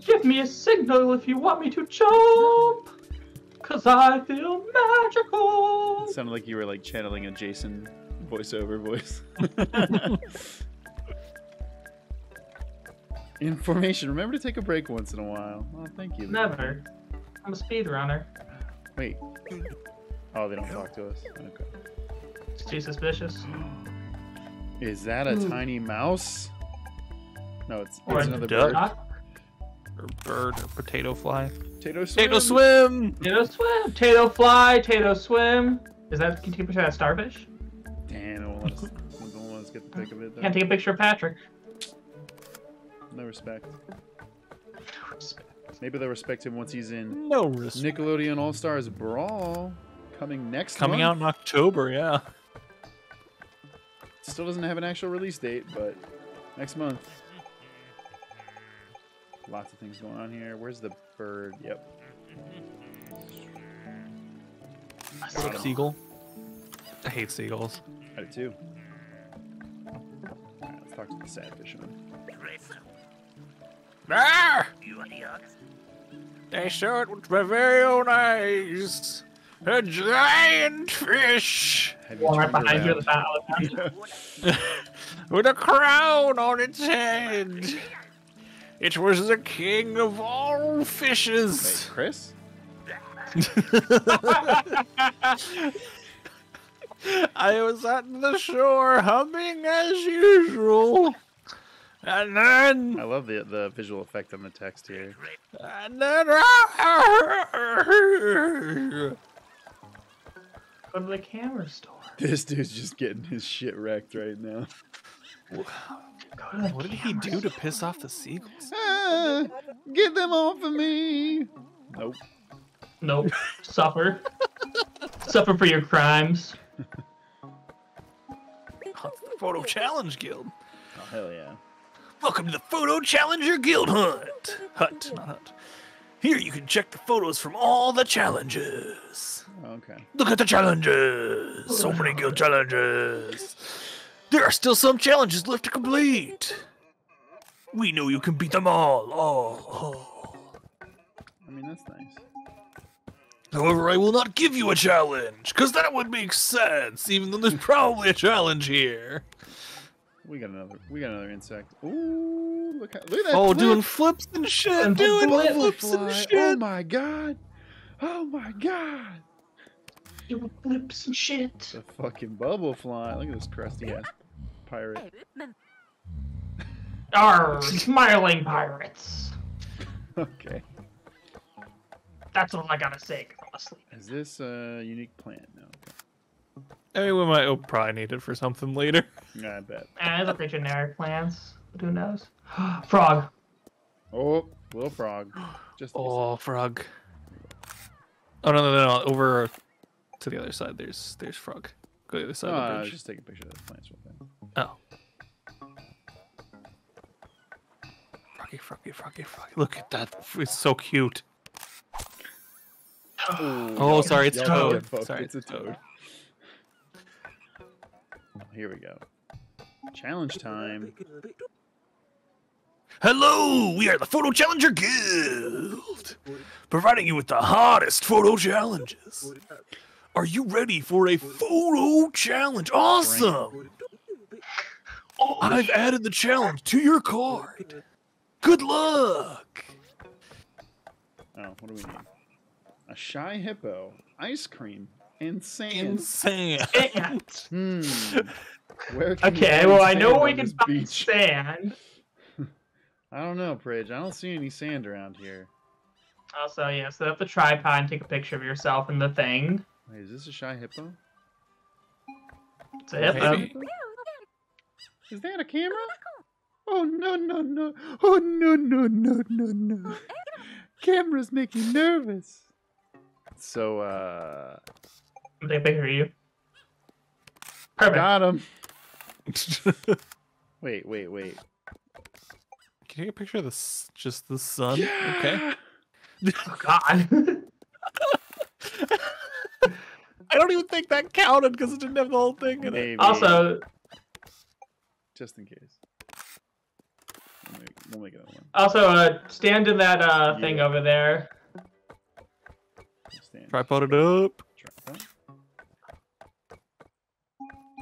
Give me a signal if you want me to jump, cause I feel magical. It sounded like you were like channeling a Jason voiceover voice. Information. Remember to take a break once in a while. Oh, thank you. Never. I'm a speedrunner. Wait. Oh, they don't talk to us. Okay. It's too suspicious. Is that a Ooh. tiny mouse? No, it's or it's another duck. bird. Or bird, or potato fly. Potato swim. Potato swim. Potato swim. Potato fly. Potato swim. Is that? Can you take a picture of that starfish? Damn, I don't want us. I don't want us to get the pick of it. Though. Can't take a picture of Patrick. No respect. No respect. Maybe they'll respect him once he's in. No respect. Nickelodeon All-Stars Brawl. Coming next Coming month. out in October, yeah. Still doesn't have an actual release date, but next month. Lots of things going on here. Where's the bird? Yep. I Seagull. I hate seagulls. I do too. Alright, let's talk to the sad fisherman. Ah! They saw it with my very own eyes. A giant fish! Well, right behind you, the with a crown on its head! It was the king of all fishes! Wait, Chris? I was at the shore humming as usual. And then... I love the, the visual effect on the text here. And then... Go to the camera store. This dude's just getting his shit wrecked right now. Go to the what did he do store. to piss off the seagulls? Ah, get them off of me! Nope. Nope. Suffer. Suffer for your crimes. Oh, it's the Photo Challenge Guild. Oh, hell yeah. Welcome to the Photo Challenger Guild Hunt. Hunt, not hunt. Here you can check the photos from all the challenges. Okay. Look at the challenges! So many guild challenges! There are still some challenges left to complete! We know you can beat them all! All, all. I mean, that's nice. However, I will not give you a challenge, because that would make sense, even though there's probably a challenge here. We got another. We got another insect. Ooh, look, how, look at that! Oh, flip. doing flips and shit! And doing flips fly. and shit! Oh my god! Oh my god! Doing flips and shit! The fucking bubble fly! Look at this crusty ass pirate! Arr, smiling pirates! Okay. That's all I gotta say. Cause I'm asleep. Is this a unique plant? No. I mean, we might oh, probably need it for something later. Yeah, I bet. I look at generic plants. Who knows? Frog. Oh, little frog. Just oh, frog. Oh, no, no, no, no. Over to the other side. There's there's frog. Go to the other side oh, of the bridge. Just take a picture of the plants real quick. Oh. Froggy, froggy, froggy, froggy. Look at that. It's so cute. Ooh, oh, sorry. It's toad. Sorry, it's a toad. Here we go. Challenge time. Hello! We are the Photo Challenger Guild! Providing you with the hottest photo challenges. Are you ready for a photo challenge? Awesome! I've added the challenge to your card. Good luck! Oh, what do we need? A shy hippo, ice cream, and sand. And sand. hmm. Where can okay, well, I know we can find beach? sand. I don't know, Pridge. I don't see any sand around here. Also, yeah, set up the tripod and take a picture of yourself in the thing. Wait, is this a shy hippo? It's a hippo. Maybe. Is that a camera? Oh, no, no, no. Oh, no, no, no, no, no. Cameras make me nervous. So, uh... they hear you. Perfect. Got him. Wait, wait, wait. Can you get a picture of this? Just the sun? Yeah! Okay. Oh, God. I don't even think that counted because it didn't have the whole thing in it. Also, just in case, we'll make, we'll make another one. Also, uh, stand in that uh, yeah. thing over there. Stand. Tripod it up. Tripod.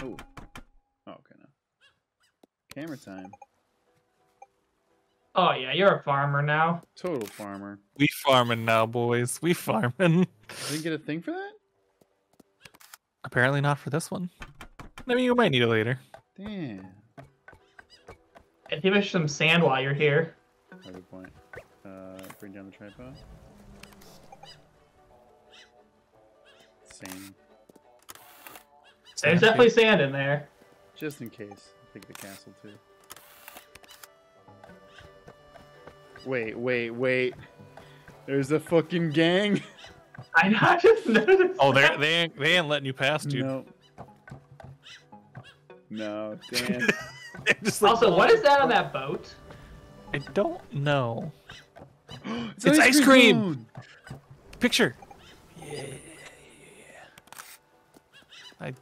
Oh. Oh, okay now. Camera time. Oh yeah, you're a farmer now. Total farmer. We farming now, boys. We farming. I didn't get a thing for that. Apparently not for this one. I mean, you might need it later. Damn. I'd give us some sand while you're here. Oh, good point. Uh, bring down the tripod. Sand. There's definitely sand in there. Just in case. I think the castle too. Wait, wait, wait. There's a fucking gang. I know, I just noticed. Oh, they they ain't, they ain't letting you pass, dude. No. No, damn. Like, also, what is that on that boat? I don't know. it's it's ice cream. cream. Picture. Yeah. I.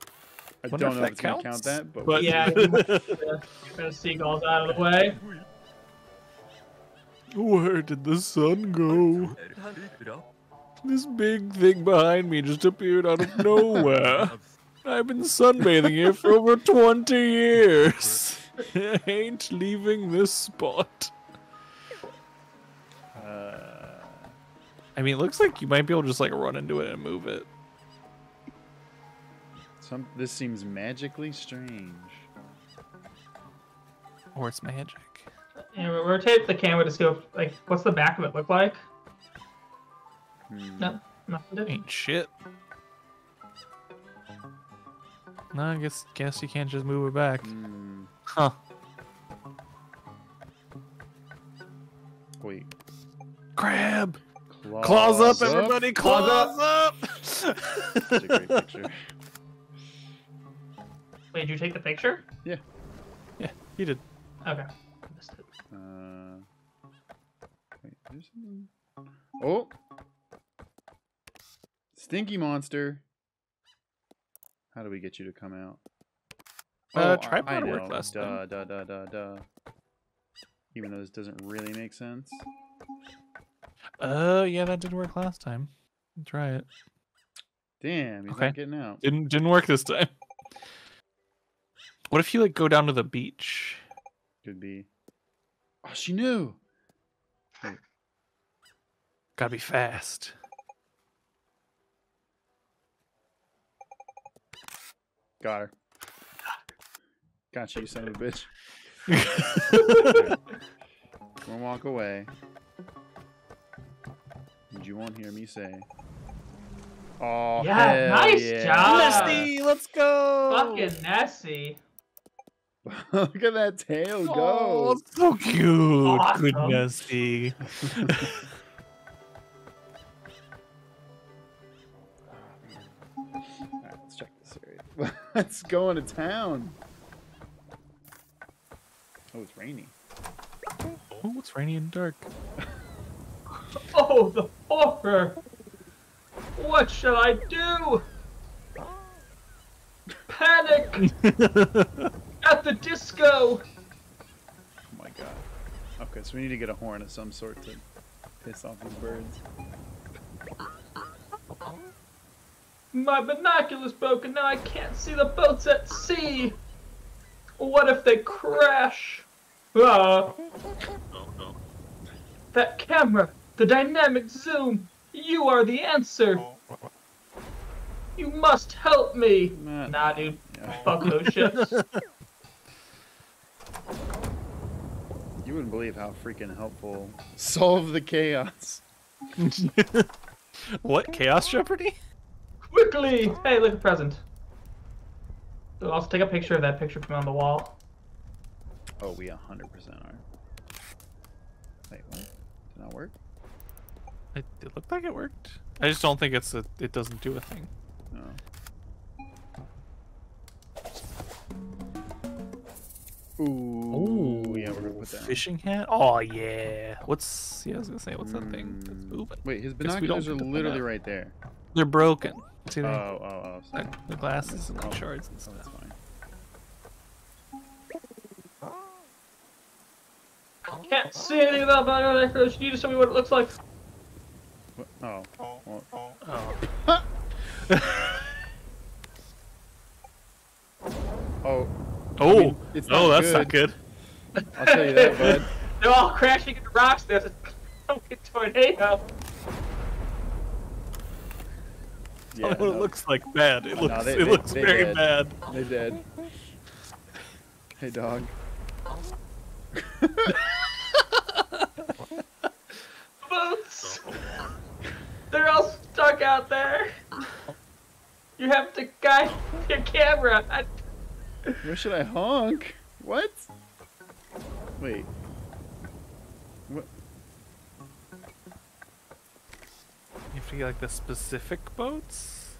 I don't know if, if it's gonna count that, but, but yeah. Get those seagulls out of the way. Where did the sun go? This big thing behind me just appeared out of nowhere. I've been sunbathing here for over twenty years. I ain't leaving this spot. Uh, I mean, it looks like you might be able to just like run into it and move it. Some, this seems magically strange. Or it's magic. And we rotate the camera to see if, like, what's the back of it look like? Hmm. No, nothing different. Ain't shit. No, I guess guess you can't just move it back. Hmm. Huh. Wait. Crab! Claws, claws up, up, everybody! Claws, claws up! up. That's a great picture. Wait, did you take the picture? Yeah. Yeah, you did. Okay. I missed it. Uh, wait, there's something... Oh! Stinky monster. How do we get you to come out? Uh, oh, tripod worked last time. Duh, duh, duh, duh, duh. Even though this doesn't really make sense. Oh, uh, yeah, that did work last time. Try it. Damn, he's okay. not getting out. Didn't didn't work this time. What if you like go down to the beach? Could be. Oh, she knew. Wait. Gotta be fast. Got her. Gotcha, you son of a bitch. We're gonna walk away. And you won't hear me say. Oh, yeah, nice yeah. job. Nessie, let's go. Fucking Nessie. Look at that tail go. Oh, it's so cute. Awesome. Good Nessie. Let's go into town. Oh, it's rainy. Oh, it's rainy and dark. Oh, the horror! What shall I do? Panic! At the disco! Oh my god. Okay, so we need to get a horn of some sort to piss off these birds. My binoculars broken, now I can't see the boats at sea! What if they crash? Ah. Oh, no. That camera, the dynamic zoom, you are the answer! You must help me! Nah, nah dude, yeah. Fuck those ships. You wouldn't believe how freaking helpful. Solve the chaos. What? Chaos Jeopardy? Quickly! Hey, look at present. I'll take a picture of that picture from on the wall. Oh, we one hundred percent are. Wait, what? Did not work? It, it looked like it worked. I just don't think it's a, it doesn't do a thing. No. Ooh, Ooh, yeah, we're gonna put that fishing hat. Oh yeah. What's? Yeah, I was gonna say, what's mm. that thing that's moving? Wait, his binoculars are literally right there. They're broken. See that? Oh, oh, oh. Sorry. The glasses and the shards and stuff. Oh, that's fine. I can't see anything about binoculars. Can you just tell me what it looks like? What? Oh. What? Oh. Huh. Oh. Oh, I mean, it's oh, that's good. Not good. I'll tell you that, bud. They're all crashing into rocks. There's a fucking tornado. Yeah, oh, no. It looks like bad. It looks, no, they, it they, looks they very dead. bad. They're dead. Hey, dog. Boots. They're all stuck out there. You have to guide your camera. I Where should I honk? What? Wait. What? You have to get like the specific boats?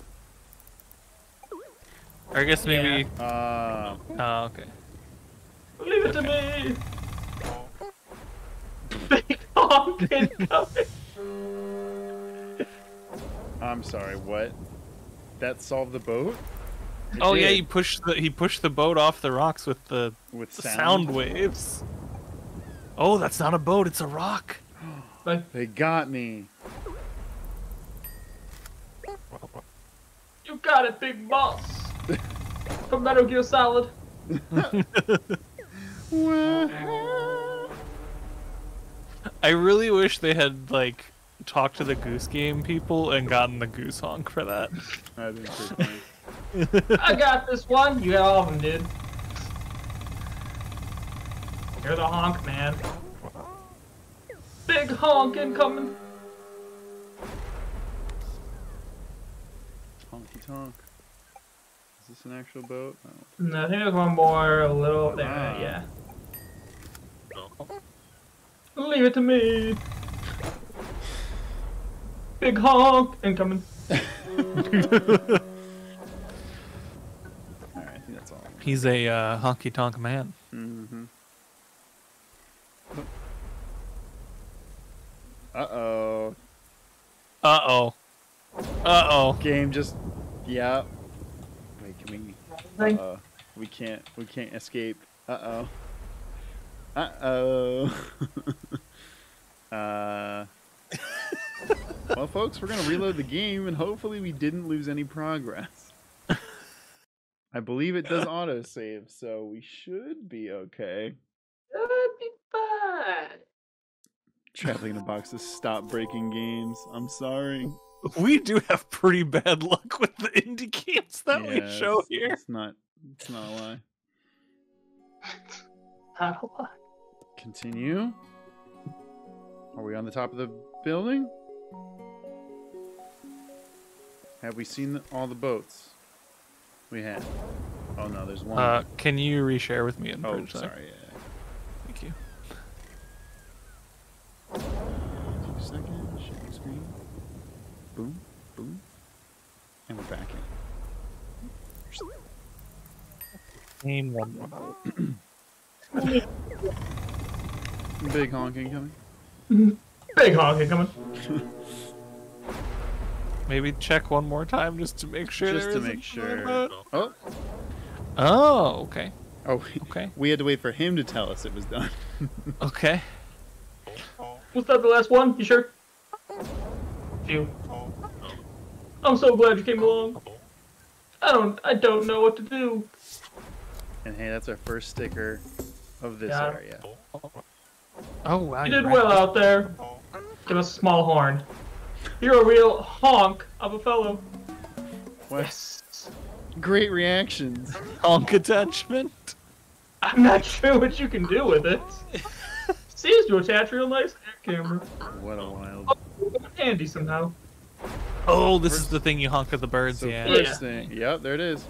Or I guess maybe. Yeah. Uh, oh, okay. Leave it okay. to me! Big honk incoming! I'm sorry, what? That solved the boat? It oh did. yeah, he pushed the he pushed the boat off the rocks with the with sound, sound waves. Oh, that's not a boat; it's a rock. They got me. You got it, big boss. From Metal Gear Solid. I really wish they had like talked to the Goose Game people and gotten the goose honk for that. I think so. I got this one. You got all of them, dude. You're the honk, man. Big honk incoming. Honky tonk. Is this an actual boat? Oh. No, I think there's one more. A little there. Wow. Yeah. Leave it to me. Big honk incoming. He's a uh, honky tonk man. Mm-hmm. Uh oh. Uh oh. Uh oh. Game just. Yeah. Wait, can we? Uh oh. We can't. We can't escape. Uh oh. Uh oh. uh. Well, folks, we're gonna reload the game, and hopefully, we didn't lose any progress. I believe it does autosave, so we should be okay. Should be fine. Traveling in a box to stop breaking games. I'm sorry. We do have pretty bad luck with the indie games that yeah, we show it's, here. It's not. It's not a lie. Not a lie. Continue. Are we on the top of the building? Have we seen the, all the boats? We have. Oh no, there's one. Uh, can you reshare with me? In oh, sorry. There? Yeah. Thank you. Uh, two seconds. Sharing screen. Boom, boom, and we're back in. Name one. Big honking coming. Big honking coming. Maybe check one more time just to make sure. Just to make sure. Oh. Oh. Okay. Oh. Okay. We had to wait for him to tell us it was done. Okay. Was that the last one? You sure? You. I'm so glad you came along. I don't. I don't know what to do. And hey, that's our first sticker of this yeah. area. Oh wow! You did right. well out there. Give us a small horn. You're a real honk of a fellow. What? Yes. Great reactions. Honk attachment. I'm not sure what you can do with it. Seems to attach real nice to your camera. What a wild. Oh, handy somehow. Oh, this first, is the thing you honk at the birds. So yeah. First yeah. thing. Yep, there it is.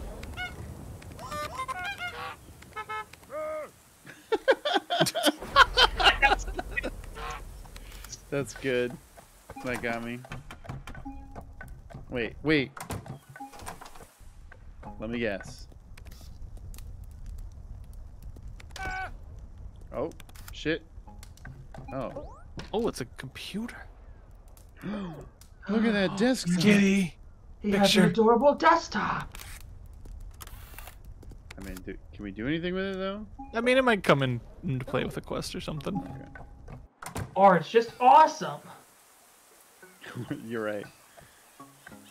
That's good. That got me. Wait, wait. Let me guess. Oh, shit. Oh. Oh, it's a computer. Look at that desktop. Kitty. He Picture. has an adorable desktop. I mean, do, can we do anything with it, though? I mean, it might come in to play with a quest or something. Okay. Or it's just awesome. You're right.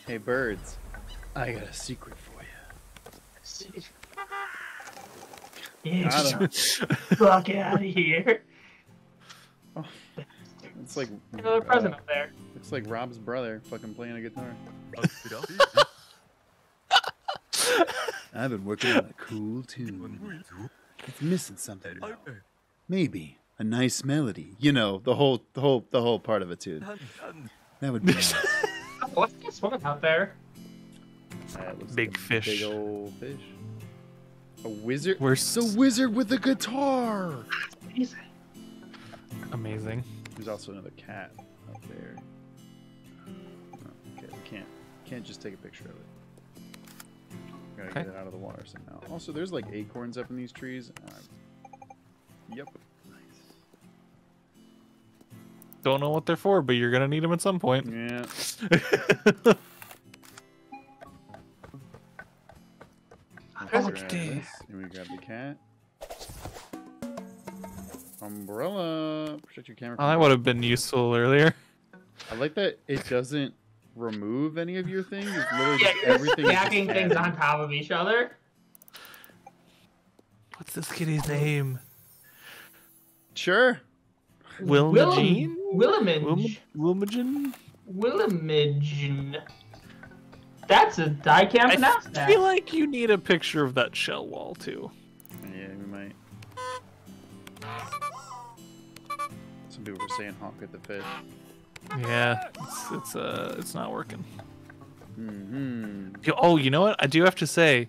Hey, birds. I got a secret for you. A secret. Fuck out of here. Oh, it's like another present uh, up there. Looks like Rob's brother fucking playing a guitar. I've been working on a cool tune. It's missing something. Though. Maybe a nice melody. You know, the whole the whole the whole part of a tune. That would be nice. What's this woman out there? Big like fish. Big old fish. A wizard? Where's the wizard with the guitar? Amazing. Amazing. There's also another cat out there. Oh, okay, we can't can't just take a picture of it. Gotta okay. get it out of the water somehow. Also, there's like acorns up in these trees. Uh, yep. Nice. Don't know what they're for, but you're gonna need them at some point. Yeah. Okay. And we grab the cat. Umbrella. Protect your camera. Oh, that would have been useful earlier. I like that it doesn't remove any of your things. It's literally yeah, just everything. Stacking things on top of each other. What's this kitty's name? Sure. Wilmagine. Wilmagine. Wilmagine. Wilmagine. That's a I can't pronounce that. I feel like you need a picture of that shell wall too. Yeah, we might. Some people were saying honk at the fish. Yeah, it's it's uh it's not working. Mm-hmm. Oh, you know what? I do have to say,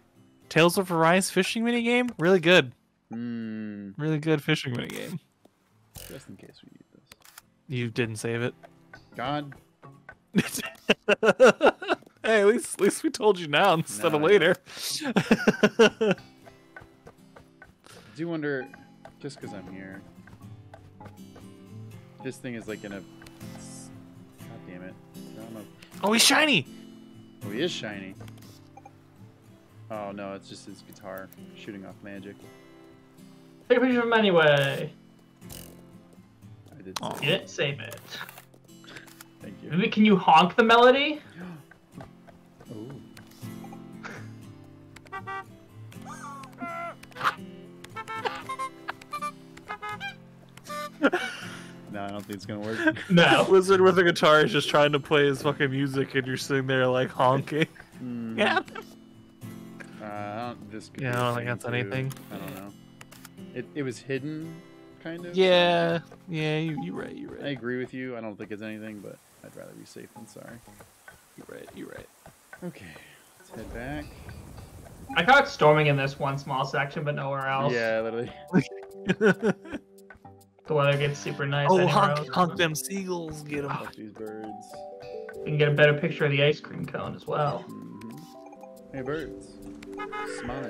Tales of Arise fishing minigame, really good. Mm. Really good fishing minigame. Just in case we need this. You didn't save it. God. Hey, at least, at least we told you now instead nah, of later. I do wonder, just because I'm here, this thing is like in a... God damn it. A... Oh, he's shiny! Oh, he is shiny. Oh, no, it's just his guitar shooting off magic. Take a picture of him anyway. I did save it. You didn't save it. Thank you. Maybe can you honk the melody? No, I don't think it's gonna work. No, wizard with a guitar is just trying to play his fucking music, and you're sitting there like honking. Mm. Yeah. Uh, I don't, this could yeah, be I don't think that's too. anything. I don't know. It it was hidden, kind of. Yeah, yeah. You you right. You right. I agree with you. I don't think it's anything, but I'd rather be safe than sorry. You're right. You're right. Okay, let's head back. I caught storming in this one small section, but nowhere else. Yeah, literally. The weather gets super nice. Oh, honk, honk them seagulls. Get them. Fuck these birds. You can get a better picture of the ice cream cone as well. Mm-hmm. Hey, birds. Smile.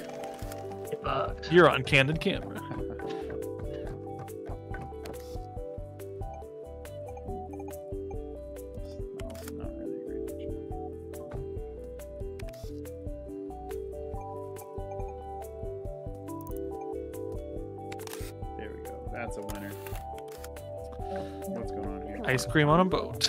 Get fucked. You're on candid camera. That's a winner. What's going on here? Ice cream on a boat.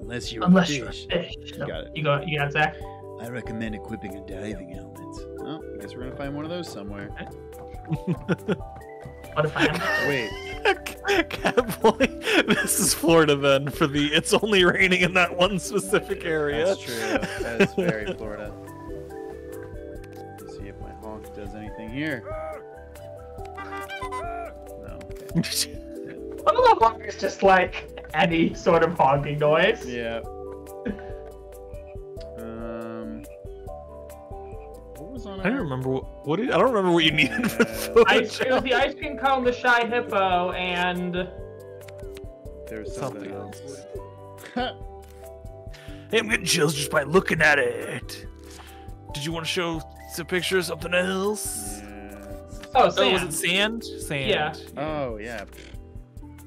Unless you're Unless a fish. You're a fish. You got it. You got, you got it, Zach? I recommend equipping a diving helmet. Oh, I guess we're going to find one of those somewhere. What if I am? Wait. Catboy, this is Florida then for the it's only raining in that one specific area. That's true. That is very Florida. Let's see if my honk does anything here. One of the honkers just like any sort of honking noise. Yeah. Um. What was on I don't remember what, what did, I don't remember what you needed for the I, It was the ice cream cone, the shy hippo, and there's something, something else. Hey, I'm getting chills just by looking at it. Did you want to show a picture of something else? Yeah. Oh, sand. Oh, was it sand? Sand. Yeah. Oh yeah. Wait,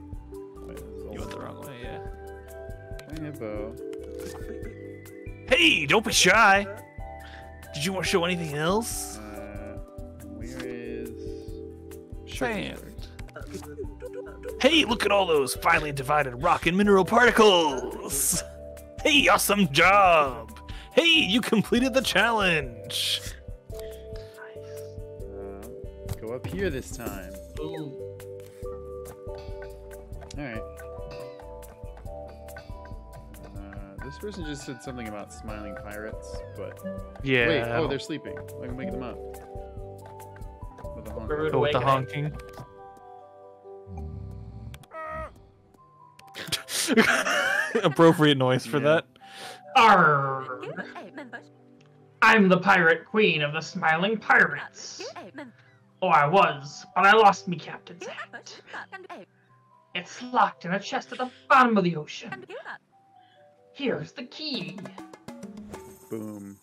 you went the wrong way. Yeah. Shy hippo. Hey, don't be shy. Did you want to show anything else? Uh, where is sand? Hey, look at all those finely divided rock and mineral particles. Hey, awesome job. Hey, you completed the challenge. Nice. Uh, go up here this time. Boom. All right. This person just said something about smiling pirates, but yeah. Wait, oh, they're sleeping. I can wake them up. With the honking. With the honking. Appropriate noise for yeah. that. Arr! I'm the pirate queen of the smiling pirates. Oh, I was, but I lost me captain's hat. It's locked in a chest at the bottom of the ocean. Here's the key. Boom.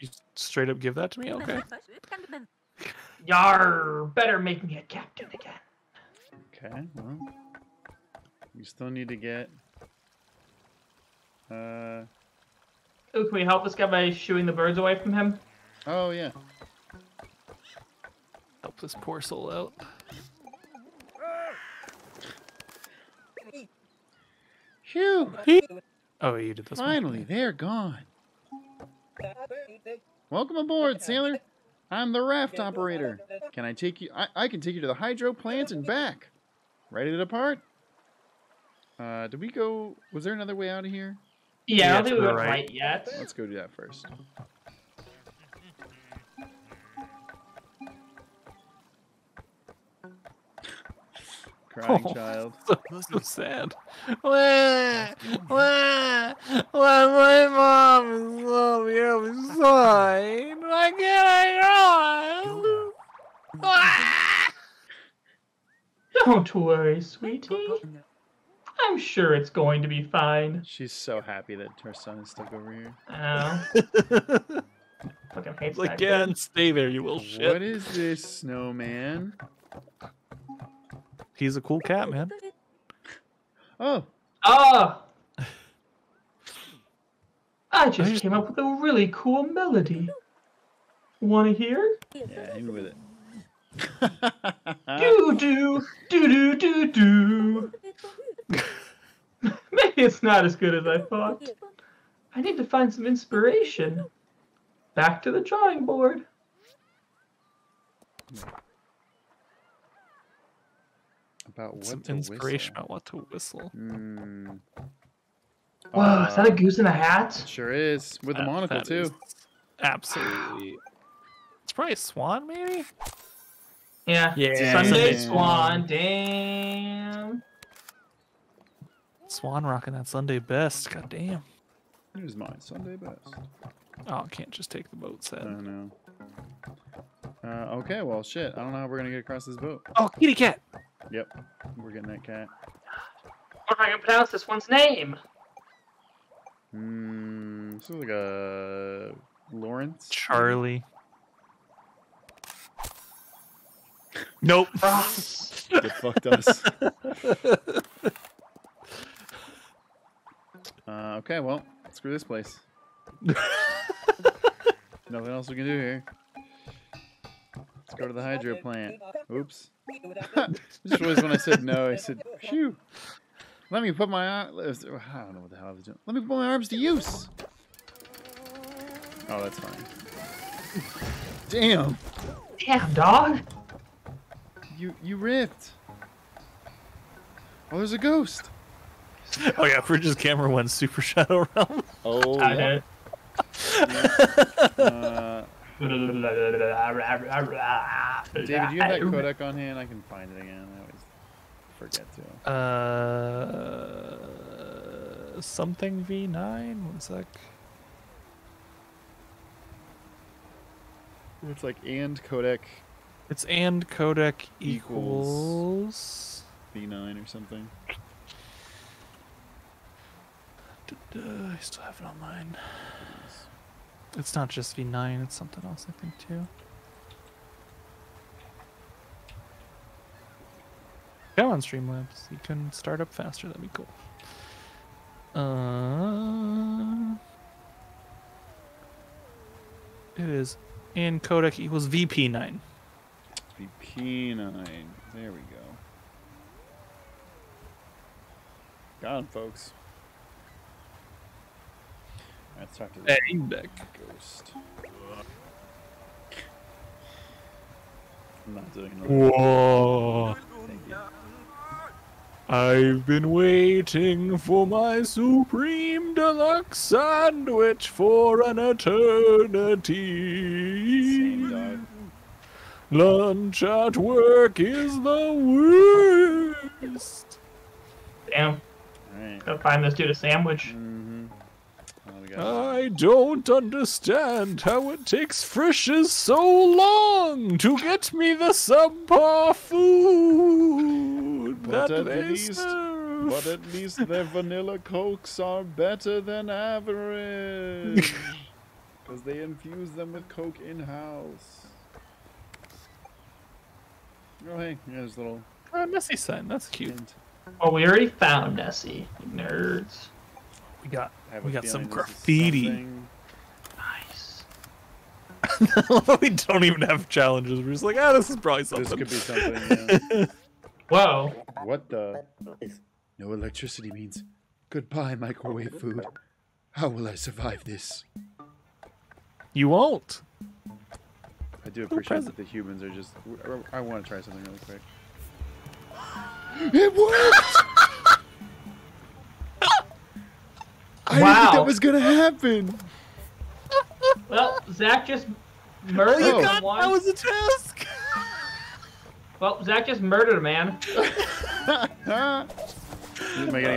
You straight up give that to me? Okay. Yar, better make me a captain again. Okay, well. You still need to get... Uh... Oh, can we help this guy by shooing the birds away from him? Oh, yeah. Help this poor soul out. Phew! Oh, you did this Finally, one. They're gone. Welcome aboard, sailor. I'm the raft operator. Can I take you? I, I can take you to the hydro plant and back. Ready to depart? Uh, did we go? Was there another way out of here? Yeah, yeah I don't think we went right yet. Let's go do that first. Crying oh, child. So, so sad. Wah, wah, wah, my mom is on the other side. Why can't I run? Don't worry, sweetie. I'm sure it's going to be fine. She's so happy that her son is stuck over here. Oh. Fucking hates that. Again, stay there, you little shit. What is this, snowman? He's a cool cat, man. Oh. Oh. I just I... came up with a really cool melody. Want to hear? Yeah, hit me with it. Do do do do do do. Maybe it's not as good as I thought. I need to find some inspiration. Back to the drawing board. About what Some to inspiration whistle. about what to whistle. Mm. Whoa, uh, is that a goose in a hat? Sure is. With that, the monocle, too. Absolutely. It's probably a swan, maybe? Yeah. yeah. Sunday damn. Swan, damn. Swan rocking that Sunday best, god damn. Here's my Sunday best. Oh, I can't just take the boat set. I don't know. Uh, okay, well, shit. I don't know how we're going to get across this boat. Oh, kitty cat! Yep, we're getting that cat. What am I gonna pronounce this one's name? Hmm, this is like a Lawrence. Charlie. Nope. Get fucked us. uh, okay, well, screw this place. Nothing else we can do here. Let's go to the hydro plant. Oops. Just realized when I said no, I said, phew. Let me put my arms... I don't know what the hell I was doing. Let me put my arms to use. Oh, that's fine. Damn. Damn, dog. You you ripped. Oh, there's a ghost. Oh, yeah. Fridge's camera went Super Shadow Realm. Oh, I yeah. yeah. Uh... David, do you have that codec on hand? I can find it again. I always forget to. Uh, something V nine? One sec. It's like and codec. It's and codec equals... B nine or something. I still have it on mine. It's not just V nine, it's something else, I think, too. Go on Streamlabs. You can start up faster. That'd be cool. Uh, it is in codec equals V P nine. V P nine. There we go. Got him, folks. Let's talk to the hey, back. Ghost. I'm not doing no Whoa. Thing. Thank you. I've been waiting for my Supreme Deluxe Sandwich for an eternity. Lunch at work is the worst. Damn. Right. Go find this dude a sandwich. Mm-hmm. Oh, I don't understand how it takes Frisch's so long to get me the subpar food. But that at least, serve. But at least their vanilla cokes are better than average, because they infuse them with Coke in house. Oh hey, there's a little uh, Nessie sign. That's cute. Hint. Oh, we already found Nessie, nerds. We got we got some graffiti. Nice. We don't even have challenges. We're just like, ah, this is probably something. This could be something. Yeah. Whoa. What the? No electricity means goodbye, microwave food. How will I survive this? You won't. I do appreciate that the humans are just. I want to try something really quick. It worked. I wow. didn't think that was gonna happen. Well, Zach just murdered oh. God, one. That was a task. Well, Zach just murdered a man. Am I gonna get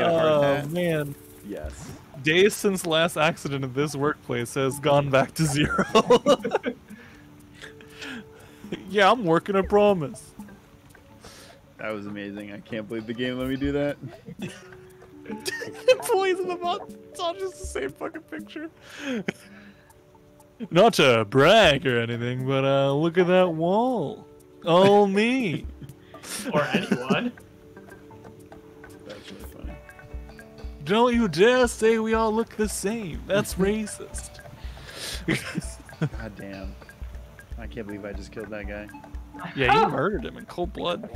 a heart attack? Oh man. Yes. Days since last accident at this workplace has gone back to zero. Yeah, I'm working. I promise. That was amazing. I can't believe the game let me do that. Employees of the month. It's all just the same fucking picture. Not to brag or anything, but uh, look at that wall. Oh me. Or anyone. That's really funny. Don't you dare say we all look the same. That's racist. God damn. I can't believe I just killed that guy. Yeah, you oh. murdered him in cold blood.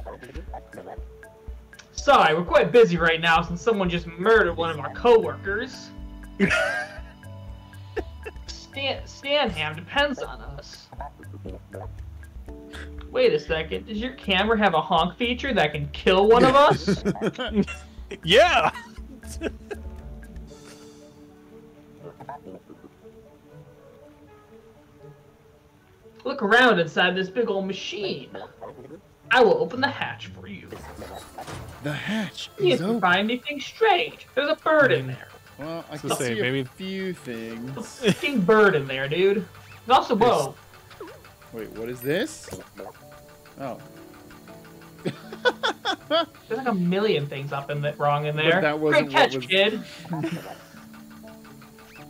Sorry, we're quite busy right now since someone just murdered one of our co-workers. Stan Stanham depends on us. Wait a second, does your camera have a honk feature that can kill one of us? Yeah! Look around inside this big old machine. I will open the hatch for you. The hatch is you can find anything strange. There's a bird in there. Well, I can so say see maybe a few things. There's a fucking bird in there, dude. And also, whoa. Wait, what is this? Oh. There's like a million things up in the, wrong in there. But that wasn't Great catch, what was... kid.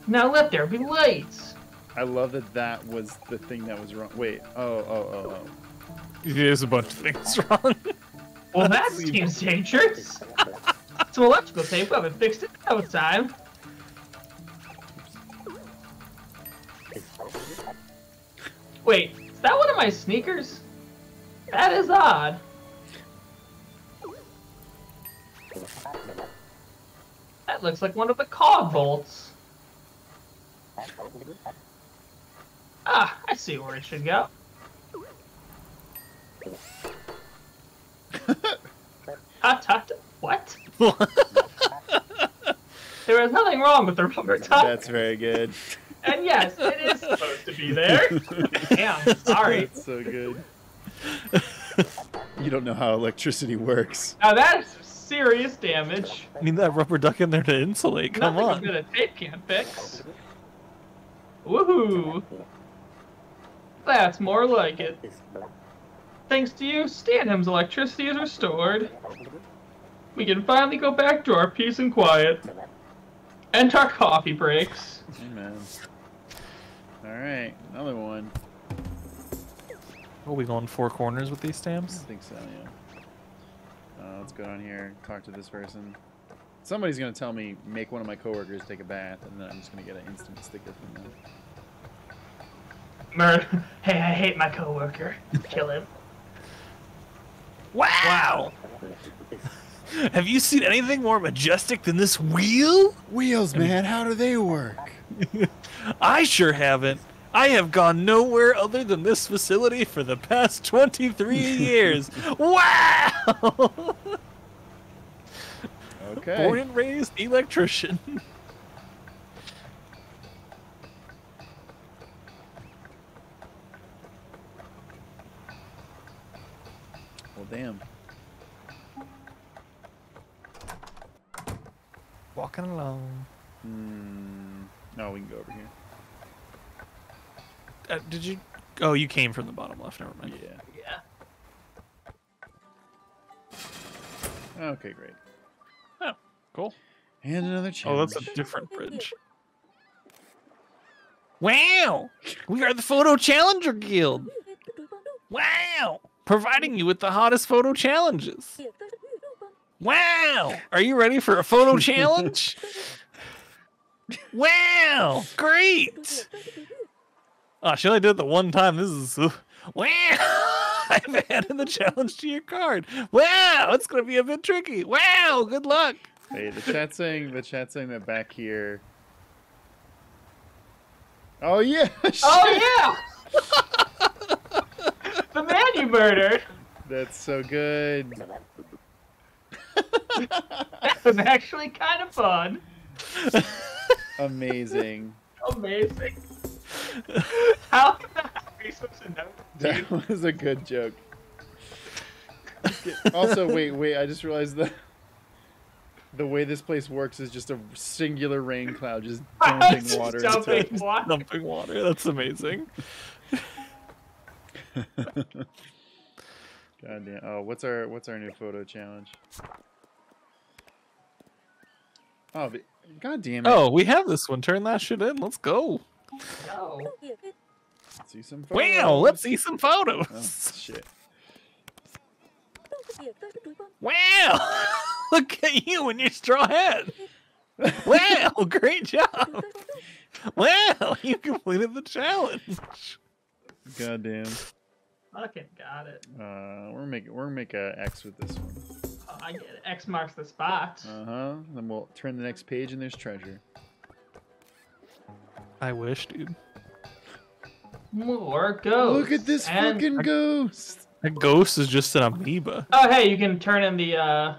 Now let there be lights. I love that that was the thing that was wrong. Wait, oh, oh, oh, oh. There's a bunch of things wrong. Well, that seems dangerous. Some electrical tape. We haven't fixed it in no time. Wait, is that one of my sneakers? That is odd. That looks like one of the cog bolts. Ah, I see where it should go. Hot, hot, what? There was nothing wrong with the rubber top. That's very good. And yes, it is supposed to be there. Damn, sorry. That's so good. You don't know how electricity works. Now that is serious damage. I mean, that rubber duck in there to insulate. Come nothing on. Nothing that a tape can't fix. Woohoo! That's more like it. Thanks to you, Stanham's electricity is restored. We can finally go back to our peace and quiet. And our coffee breaks. Amen. Alright, another one. Are we going four corners with these stamps? I think so, yeah. Uh, let's go down here, talk to this person. Somebody's going to tell me, make one of my coworkers take a bath, and then I'm just going to get an instant sticker from them. Murder. Hey, I hate my coworker. Kill him. Wow! Wow. Have you seen anything more majestic than this wheel? Wheels, I mean, man, how do they work? I sure haven't. I have gone nowhere other than this facility for the past twenty-three years. Wow! Okay. Born and raised electrician. Well, damn. Walking along. Hmm. No, we can go over here. Uh, did you? Oh, you came from the bottom left. Never mind. Yeah. Yeah. Okay, great. Oh, cool. And another challenge. Oh, that's a different bridge. Wow! We are the Photo Challenger Guild. Wow! Providing you with the hottest photo challenges. Wow! Are you ready for a photo challenge? Wow! Great! Oh, she only did it the one time. This is... Uh, wow! I've added the challenge to your card. Wow! It's going to be a bit tricky. Wow! Good luck! Hey, the chat's saying, the chat's saying that back here... Oh, yeah! Oh, yeah! The man you murdered! That's so good. That was actually kind of fun. Amazing. Amazing. How can that be supposed to know? That was a good joke. Also, wait, wait, I just realized that the way this place works is just a singular rain cloud just dumping just water. Dumping into water. Dumping water, that's amazing. God damn. Oh, what's our what's our new photo challenge? Oh, but, god damn it. Oh, we have this one. Turn that shit in. Let's go. No. Let's see some photos. Wow, let's see some photos. Oh, shit. Wow! Look at you in your straw hat. Wow, great job. Wow, you completed the challenge. Goddamn. Fucking got it. Uh, we're make we're gonna make a X with this one. Oh, I get it. X marks the spot. Uh huh. Then we'll turn the next page and there's treasure. I wish, dude. More ghosts. Look at this and fucking ghost. A ghost is just an amoeba. Oh, hey, you can turn in the uh,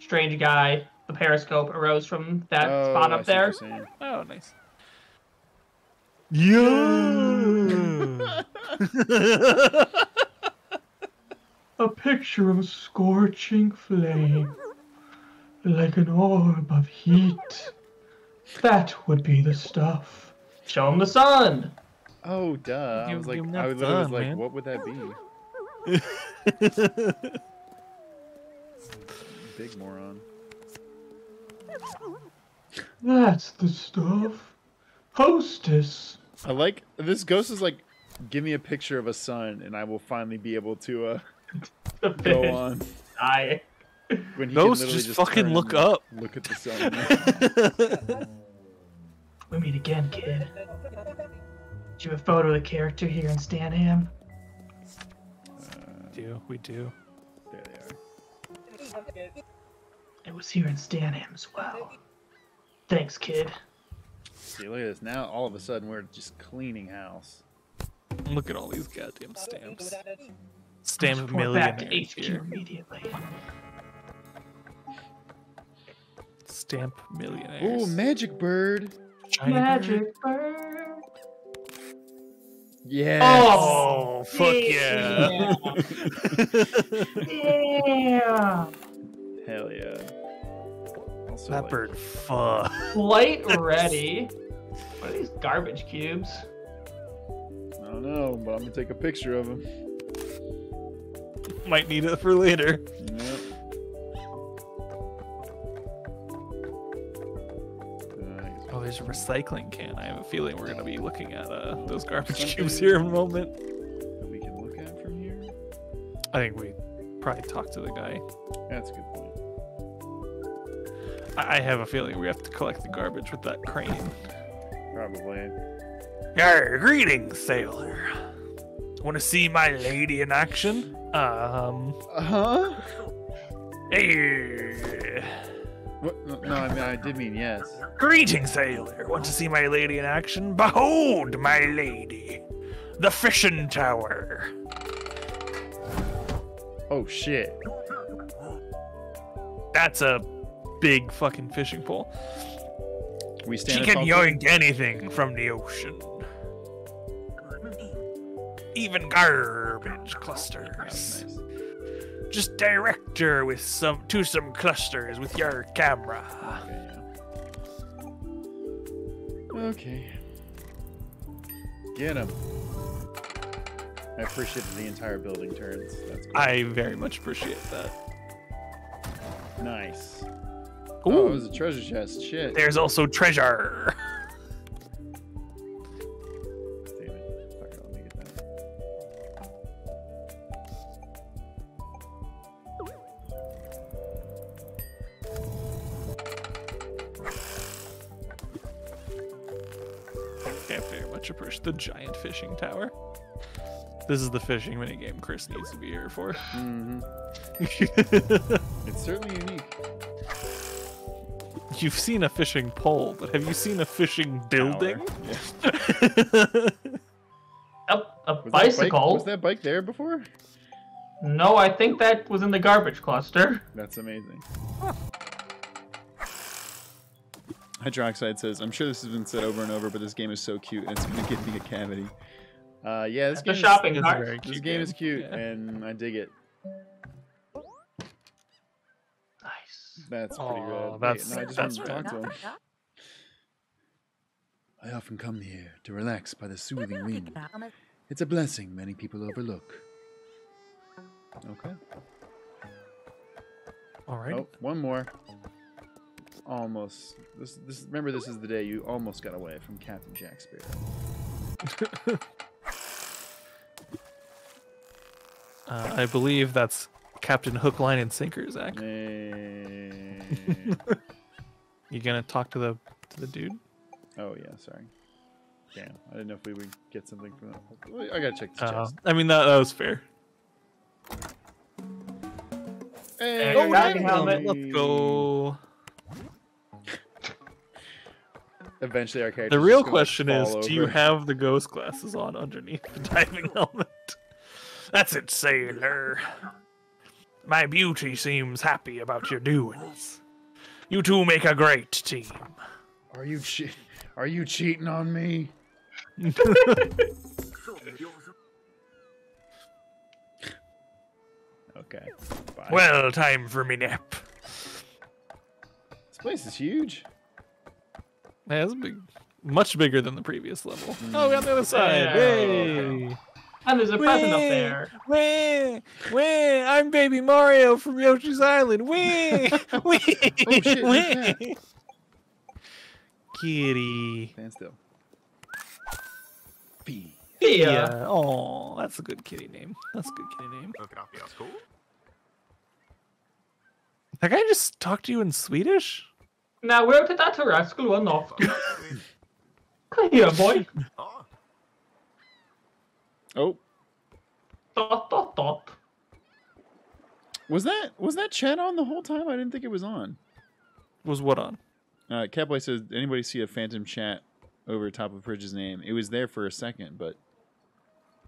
strange guy. The periscope arose from that oh, spot up I there. Oh, nice. Yeah. A picture of scorching flame, like an orb of heat. That would be the stuff. Show him the sun. Oh, duh. I was like, I was sun, like, man. What would that be? Big moron. That's the stuff. Hostess. I like this ghost is like, give me a picture of a sun, and I will finally be able to uh go on. I. When he ghost just, just fucking look up. Look at the sun. We meet again, kid. Do you have a photo of the character here in Stanham? Uh, do, we do. There they are. It was here in Stanham as well. Thanks, kid. See, look at this. Now, all of a sudden, we're just cleaning house. Look at all these goddamn stamps. Stamp of millionaires. Back to H Q here. Immediately. Stamp millionaires. Oh, magic bird. China Magic bird. bird. Yes. Oh, fuck yeah. Yeah. Yeah. Hell yeah. Also that like... bird fuck. Light ready. What are these garbage cubes? Oh, I don't know, but I'm gonna take a picture of him. Might need it for later. Yep. Oh, there's a recycling can. I have a feeling we're gonna be looking at uh, those garbage cubes here in a moment. That we can look at from here. I think we probably talk to the guy. That's a good point. I have a feeling we have to collect the garbage with that crane. Probably. Arr, greetings, sailor. Want to see my lady in action? Um. Uh huh. Hey. What? No, I mean I did mean yes. Greetings, sailor. Want to see my lady in action? Behold, my lady, the fishing tower. Oh shit. That's a big fucking fishing pole. We stand. She can yoink anything from the ocean, even garbage clusters. Oh, nice. Just direct her with some to some clusters with your camera. Okay. Get him. I appreciate the entire building turns. That's cool. I very much appreciate that. Nice. Ooh. Oh, it was a treasure chest. Shit. There's also treasure. Damn it. Fuck it, let me get that. Okay, I very much approach the giant fishing tower. This is the fishing minigame Chris needs to be here for. Mm-hmm. It's certainly unique. You've seen a fishing pole, but have you seen a fishing building? Yeah. a a was bicycle. That bike, was that bike there before? No, I think that was in the garbage cluster. That's amazing. Huh. Hydroxide says, I'm sure this has been said over and over, but this game is so cute and it's going to give me a cavity. Uh, yeah, this game, is, shopping is, very cute this game, game is cute, yeah. And I dig it. That's pretty oh, good. That's, no, I just that's to talk to him. I often come here to relax by the soothing wind. It's a blessing many people overlook. Okay. All right. Oh, one more. Almost. This, this. Remember, this is the day you almost got away from Captain Jack Sparrow. uh, I believe that's Captain Hook, Line, and Sinker, Zach. You gonna talk to the to the dude? Oh yeah, sorry. Damn, I didn't know if we would get something from that. I gotta check the uh, chest. I mean that that was fair. Hey, oh, hey, helmet. Let's go. Eventually, our character. The real question is, over. Do you have the ghost glasses on underneath the diving helmet? That's it, sailor. My beauty seems happy about your doings. You two make a great team. Are you che Are you cheating on me? Okay. Bye. Well, time for me nap. This place is huge. Yeah, it's big, much bigger than the previous level. Mm. Oh, we got the other side. Yeah. Hey. Okay. And there's a wee, present up there. Wee, wee, I'm Baby Mario from Yoshi's Island. Wee, wee, oh, shit, wee. Kitty. Stand still. Pia. Yeah. Oh, that's a good kitty name. That's a good kitty name. Okay, that's cool. That guy just talked to you in Swedish? Now, where did that to school one off? Come here, boy. Oh. Dot, dot, dot. Was that was that chat on the whole time? I didn't think it was on. Was what on? Uh, Catboy says, anybody see a phantom chat over top of Bridge's name? It was there for a second, but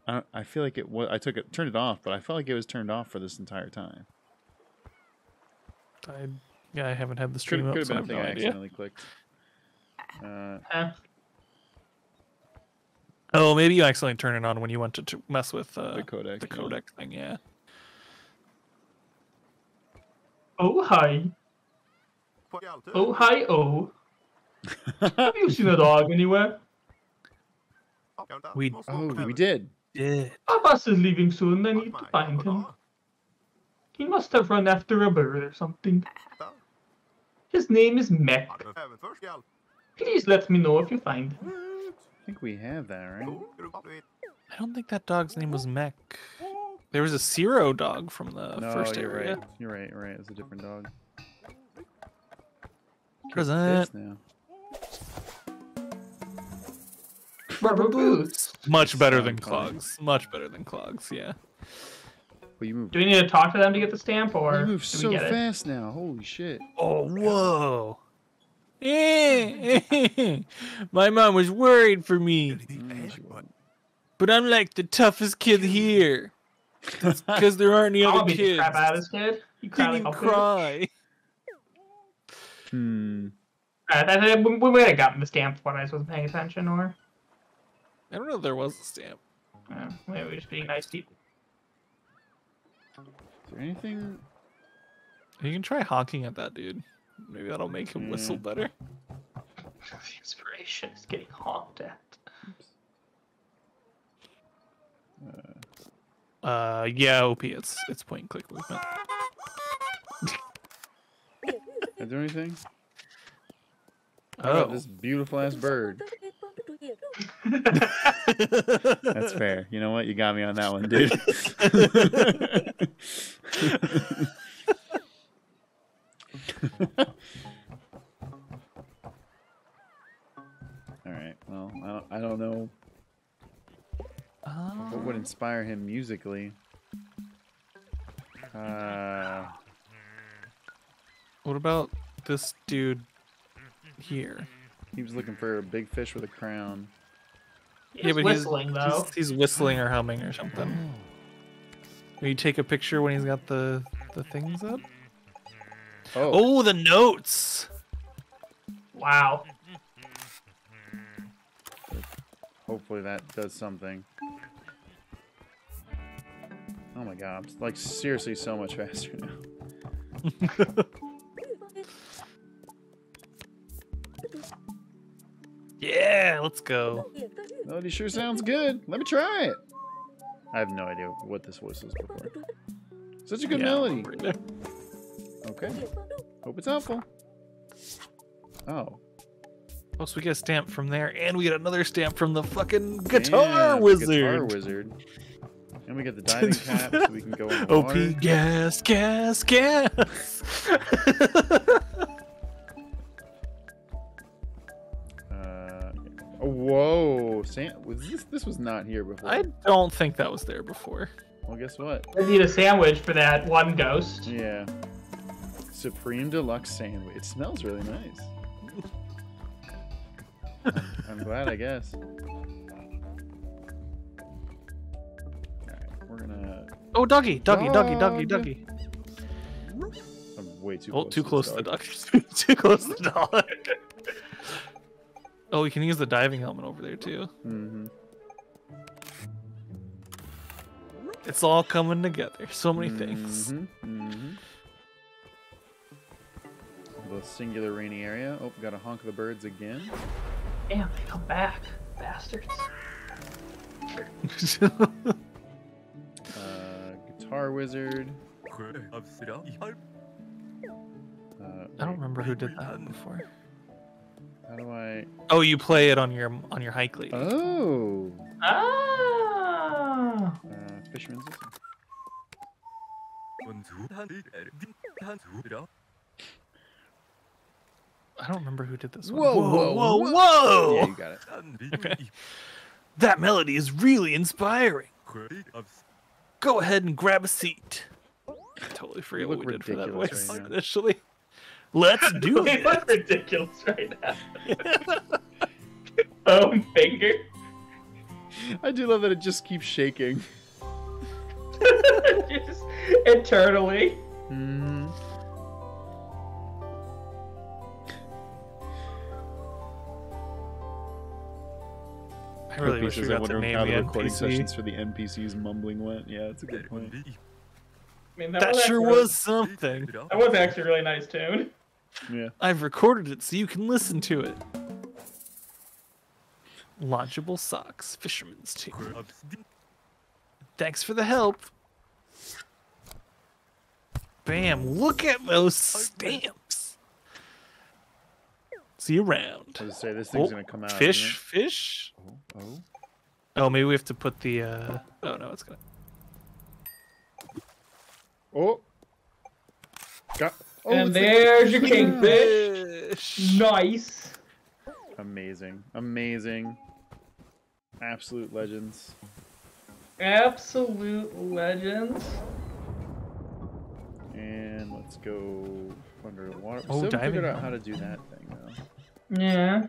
I don't, I feel like it was. I took it, turned it off, but I felt like it was turned off for this entire time. I yeah, I haven't had the stream up. Could have been a thing I accidentally clicked. Uh, huh. Oh, maybe you accidentally turned it on when you went to, to mess with uh, the codec, the codec yeah. thing, yeah. Oh, hi. Oh, hi, oh. Have you seen a dog anywhere? We oh we did. Yeah. Our bus is leaving soon. I need to find him. He must have run after a bird or something. His name is Mech. Please let me know if you find him. I think we have that, right? I don't think that dog's name was Mech. There was a Zero dog from the no, first you're area. Right. You're right, you're right. It was a different dog. Present. Now. Rubber boots. Much better than clogs. Much better than clogs, yeah. Well, you moved. Do we need to talk to them to get the stamp, or you move so fast now? Holy shit! Oh, whoa! My mom was worried for me, but I'm like the toughest kid here because there aren't any other kids. Crap out of this kid. You didn't like cry. Hmm. All right, we might have gotten the stamp when I wasn't paying attention, or I don't know if there was a stamp. Uh, maybe we're just being nice people. Is there anything? You can try honking at that dude. Maybe that'll make him whistle better. The inspiration is getting honked at. Uh, uh, yeah, O P. It's it's point and click movement. Is there anything? Oh, this beautiful ass bird. That's fair. You know what? You got me on that one, dude. Alright, well, I don't, I don't know uh, what would inspire him musically. Uh, what about this dude here? He was looking for a big fish with a crown. He's yeah, but whistling, he's, though. He's, he's whistling or humming or something. Will you take a picture when he's got the, the things up? Oh. Oh, the notes! Wow. Hopefully that does something. Oh my god, I'm like seriously so much faster now. Yeah, let's go. Melody sure sounds good. Let me try it. I have no idea what this voice was before. Such a good yeah, melody. Right. Okay. Hope it's helpful. Oh. Oh, so we get a stamp from there, and we get another stamp from the fucking guitar yeah, wizard. Guitar wizard. And we get the diving cap, so we can go in the O P water. Gas, gas, gas. uh, whoa, Sam, was this this was not here before. I don't think that was there before. Well, guess what? I need a sandwich for that one ghost. Yeah. Supreme Deluxe Sandwich. It smells really nice. I'm, I'm glad, I guess. Alright, we're gonna... Oh, doggy! Doggy, doggy, doggy, doggy. I'm way too oh, close, too close to the dog. Too close to the dog. Oh, we can use the diving helmet over there, too. Mm-hmm. It's all coming together. So many mm-hmm. things. Mm-hmm. A singular rainy area. Oh, got a honk of the birds again. Damn, they come back, bastards. uh, guitar wizard. Uh, I don't remember who did that before. How do I? Oh, you play it on your on your hike lady. Oh. Ah. Uh, fisherman's. I don't remember who did this one. Whoa, whoa, whoa, whoa! whoa. Yeah, you got it. Okay. That melody is really inspiring. Go ahead and grab a seat. I totally forget what we did for that voice right initially. Let's do it. We look ridiculous right now. Thumb finger. I do love that it just keeps shaking. Just eternally. Mm-hmm. I really wish we got to name the recording sessions for the N P Cs mumbling went. Yeah, that's a good point. I mean, that, that was sure actually, was something. That was actually a really nice tune. Yeah. I've recorded it so you can listen to it. Launchable socks, fisherman's team. Thanks for the help. Bam, look at those stamps. See you around. I was say, this thing's oh, gonna come out. Fish, fish. Oh, oh. Oh, maybe we have to put the, uh, oh no, it's gonna. Oh. Got... oh and there's your kingfish. Nice. Amazing. Amazing. Absolute legends. Absolute legends. And let's go underwater. Oh, so figured out how to do that thing, though. Yeah.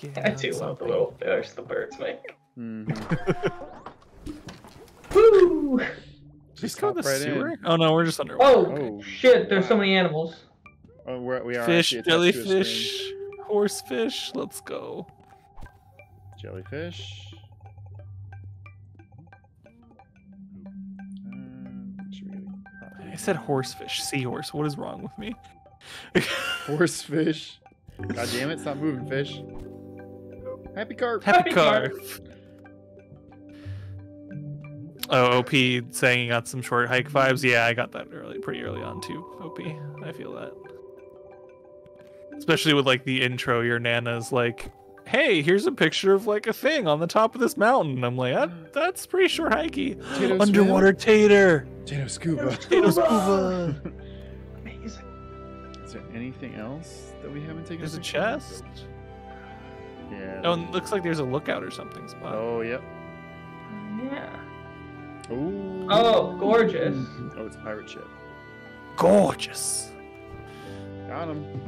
yeah I do love the little fish the birds make. Mm-hmm. Woo! Just go the right sewer? In. Oh no, we're just underwater. Oh, oh shit! There's wow. so many animals. Oh, we're, we are fish, jellyfish, horsefish. Let's go. Jellyfish. Um, really I said horsefish, seahorse. What is wrong with me? Horsefish. God damn it! Stop moving, fish. Happy carp. Happy, Happy carp. carp. Oh, O P saying he got some short hike vibes. Yeah, I got that early, pretty early on too, O P. I feel that. Especially with like the intro, your Nana's like, hey, here's a picture of like a thing on the top of this mountain. I'm like, that, that's pretty short hikey. Tato Underwater swim. Tater. Tato scuba. Tato scuba. Amazing. Is there anything else that we haven't taken? There's a, a chest. Yeah. Oh, it looks like there's a lookout or something spot. Oh, yep. Yeah. Ooh. Oh, gorgeous. Oh, it's a pirate ship. Gorgeous. Got him.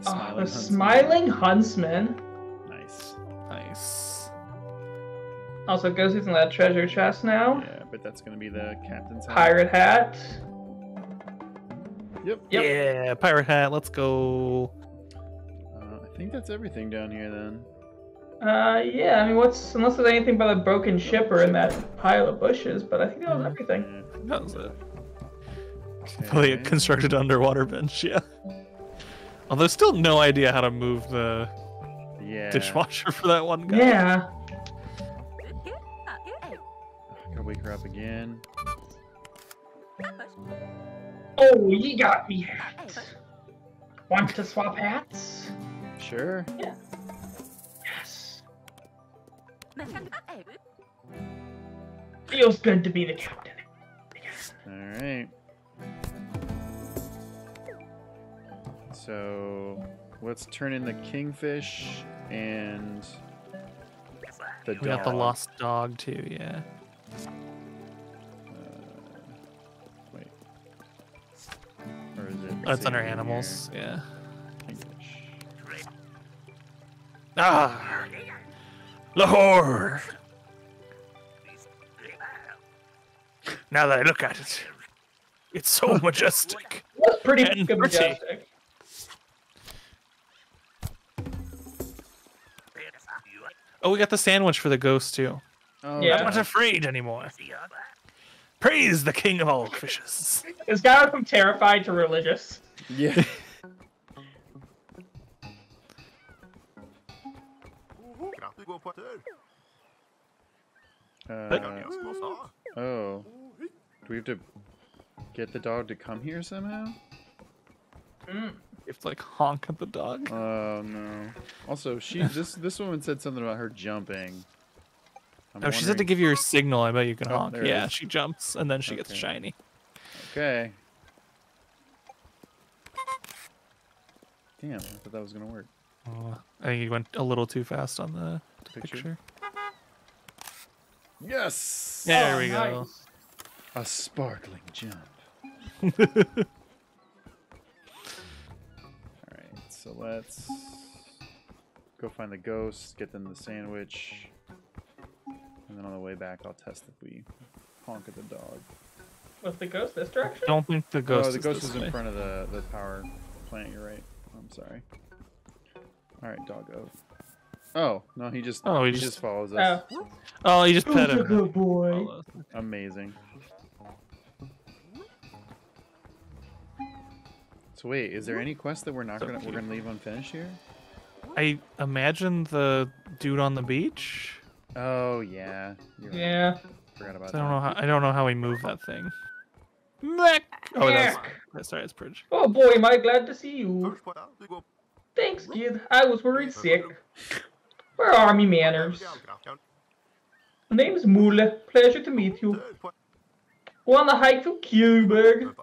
Smiling oh, the huntsman. Smiling Huntsman. Nice. Nice. Also, goes into that treasure chest now. Yeah, but that's going to be the captain's hat. Pirate hat. Yep. yep. Yeah, pirate hat. Let's go. Uh, I think that's everything down here then. Uh, yeah, I mean, what's, unless there's anything by the broken ship or in that pile of bushes, but I think that was everything. That was it. Okay. Probably a constructed underwater bench, yeah. Although, still no idea how to move the yeah. dishwasher for that one guy. Yeah. I gotta wake her up again. Oh, you got me hats. Want to swap hats? Sure. Yeah. Feels good to be the captain. Alright. So let's turn in the kingfish and the dog. We got the lost dog too, yeah. Uh, wait. Or is it? Oh, it's under animals, here? yeah. Kingfish. Ah! Lahore! Now that I look at it, it's so majestic. That's pretty and pretty majestic. Oh, we got the sandwich for the ghost, too. Oh, yeah. I'm not afraid anymore. Praise the king of all fishes. It's gone from terrified to religious. Yeah. Uh, oh. Do we have to get the dog to come here somehow? Mm. You have to like honk at the dog. Oh uh, no. Also, she this this woman said something about her jumping. I'm oh, wondering... she said to give you her signal. I bet you can oh, honk. Yeah, she jumps and then she okay. gets shiny. Okay. Damn, I thought that was gonna work. Oh, I think you went a little too fast on the picture. picture. Yes! There oh, we nice. go. A sparkling jump. Alright, so let's go find the ghosts, get them the sandwich, and then on the way back I'll test if we honk at the dog. Was the ghost this direction? I don't think the ghost oh, the is ghost this was way. in front of the, the power plant, you're right. I'm sorry. Alright, doggo. Oh, no, he just oh, he, he just, just follows us. Oh, oh he just pet him. Good boy. Amazing. So wait, is there any quest that we're not so gonna cute. we're gonna leave unfinished here? I imagine the dude on the beach. Oh yeah. You're yeah. Right. Forgot about so that. I don't know how I don't know how we move that thing. Mech! Oh, that's, that's sorry, that's Pridge. Oh boy, am I glad to see you. Thanks, kid. I was worried sick. Where are me manners? My name's Mule. Pleasure to meet you. Go on a hike to Kiruberg.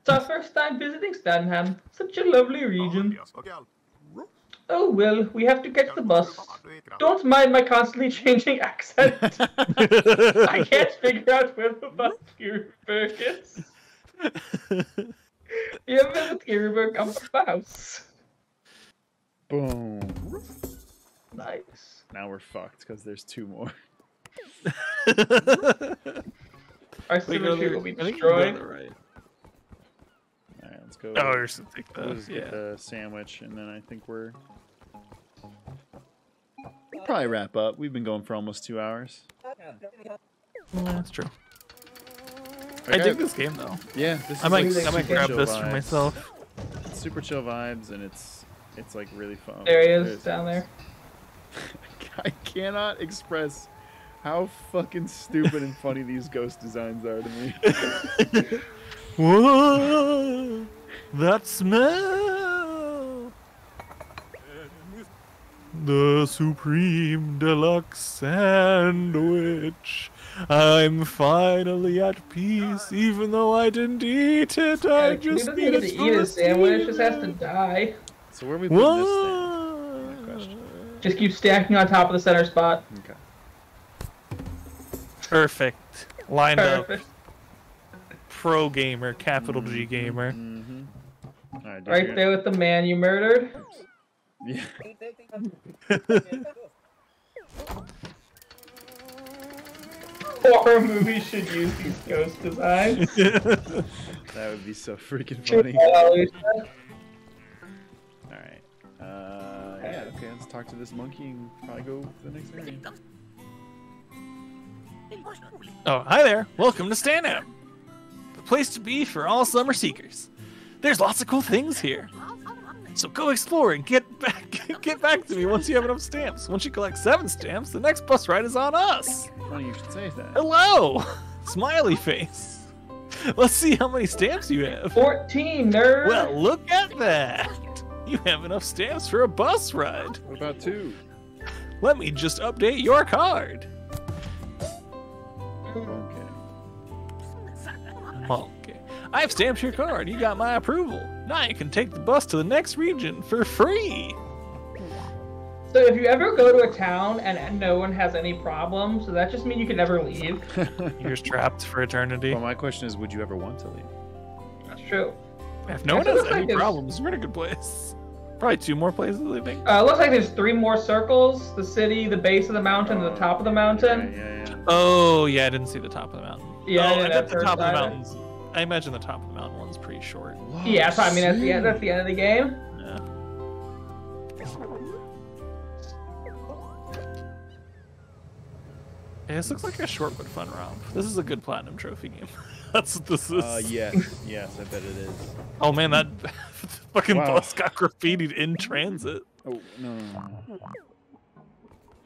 It's our first time visiting Stanham. Such a lovely region. Oh well, we have to catch the bus. Don't mind my constantly changing accent. I can't figure out where the bus Kiruberg is. You ever visit Kiruberg? I'm from the house. Boom. Nice. Now we're fucked because there's two more. Our cemetery will be destroyed. Right. All right, let's go. Oh, there's something. We'll just get the sandwich, and then I think we're we'll probably wrap up. We've been going for almost two hours. Yeah. Well, that's true. Okay. I dig this game though. Yeah, this is I might like I might grab this vibes. for myself. It's super chill vibes, and it's it's like really fun. There he is There's down things. there. I cannot express how fucking stupid and funny these ghost designs are to me. Whoa! That smell! The Supreme Deluxe Sandwich. I'm finally at peace, even though I didn't eat it. Yeah, I just need get it to eat a sandwich. It just has to die. So where are we putting Whoa! this thing? Question. Just keep stacking on top of the center spot. Okay. Perfect. Lined Perfect. up. Pro gamer, capital G gamer. Mm-hmm. All right, right there with the man you murdered. Yeah. Horror movies should use these ghost designs. That would be so freaking funny. Alright. Uh, yeah, okay, let's talk to this monkey and probably go to the next area. Oh, hi there! Welcome to Stanham! The place to be for all summer seekers. There's lots of cool things here. So go explore and get back get back to me once you have enough stamps. Once you collect seven stamps, the next bus ride is on us! Funny you should say that. Hello! Smiley face. Let's see how many stamps you have. fourteen, nerd! Well, look at that! You have enough stamps for a bus ride. What about two? Let me just update your card. Okay. Okay. I've stamped your card. You got my approval. Now you can take the bus to the next region for free. So if you ever go to a town and no one has any problems, does that just mean you can never leave? You're trapped for eternity. Well, my question is, would you ever want to leave? That's true. If no one has any like problems, we're in a good place. Probably two more places, I think. Uh, it looks like there's three more circles. The city, the base of the mountain, oh, and the top of the mountain. Yeah, yeah, yeah. Oh, yeah, I didn't see the top of the mountain. Yeah, oh, yeah, I bet the top of the mountains. I imagine the top of the mountain one's pretty short. Whoa, yeah, so, I mean, that's the, end, that's the end of the game. Yeah. Hey, this looks like a short but fun romp. This is a good Platinum Trophy game. That's what this is. Uh, yes, yes, I bet it is. Oh man, that fucking wow. bus got graffitied in transit. Oh no, no, no!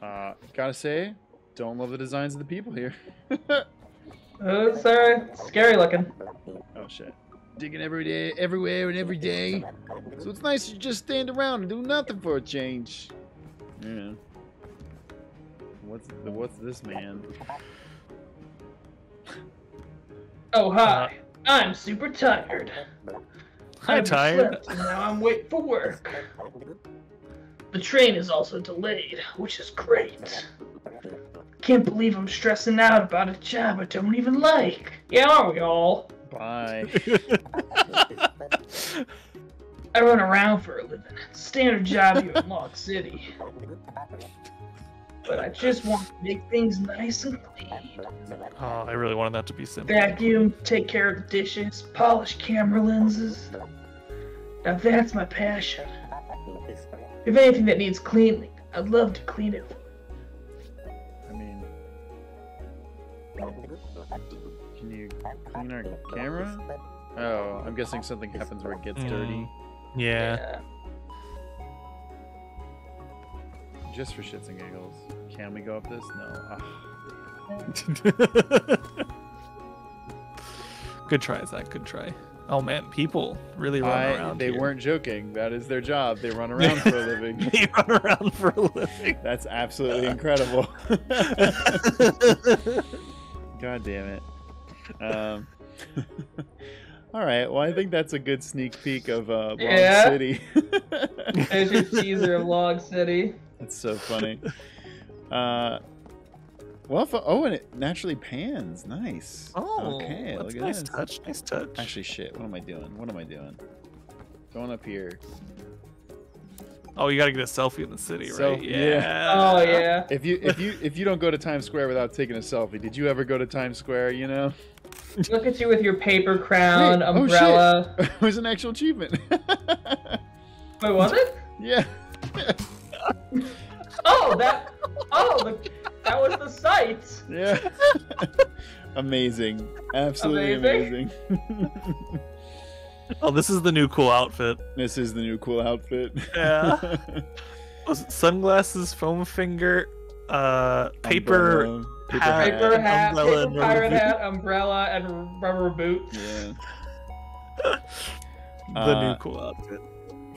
Uh, gotta say, don't love the designs of the people here. Oh, sorry, scary looking. Oh shit! Digging every day, everywhere, and every day. So it's nice to just stand around and do nothing for a change. Yeah. What's the, what's this man? Oh, hi. Uh, I'm super tired. I'm tired. Slept, and now I'm waiting for work. The train is also delayed, which is great. Can't believe I'm stressing out about a job I don't even like. Yeah, are we all? Bye. I run around for a living. Standard job here in Log City. But I just want to make things nice and clean. Oh, I really wanted that to be simple. Vacuum, take care of the dishes, polish camera lenses. Now that's my passion. If anything that needs cleaning, I'd love to clean it. I mean... Can you clean our camera? Oh, I'm guessing something happens where it gets mm. dirty. Yeah. yeah. Just for shits and giggles. Can we go up this? No. Good try, Zach. Good try. Oh man, people really run I, around. They here. weren't joking. That is their job. They run around for a living. They run around for a living. That's absolutely uh. incredible. God damn it. Um, all right. Well, I think that's a good sneak peek of uh, Log yeah. City. There's your teaser of Log City. That's so funny. Uh, well, for, oh, and it naturally pans. Nice. Oh, okay. That's look nice at touch. Nice touch. Actually, shit. What am I doing? What am I doing? Going up here. Oh, you gotta get a selfie in the city, right? Selfie, yeah. yeah. Oh yeah. If you if you if you don't go to Times Square without taking a selfie, did you ever go to Times Square? You know. Look at you with your paper crown, Wait, umbrella. Oh shit. It was an actual achievement. Wait, was it? Yeah. Oh, that. Oh, the, that was the sight. Yeah. Amazing. Absolutely amazing. amazing. Oh, this is the new cool outfit. This is the new cool outfit. Yeah. Sunglasses, foam finger, uh, paper, umbrella, paper hat, paper, hat, umbrella, paper pirate hat, umbrella, and rubber boots. Yeah. the uh, new cool outfit.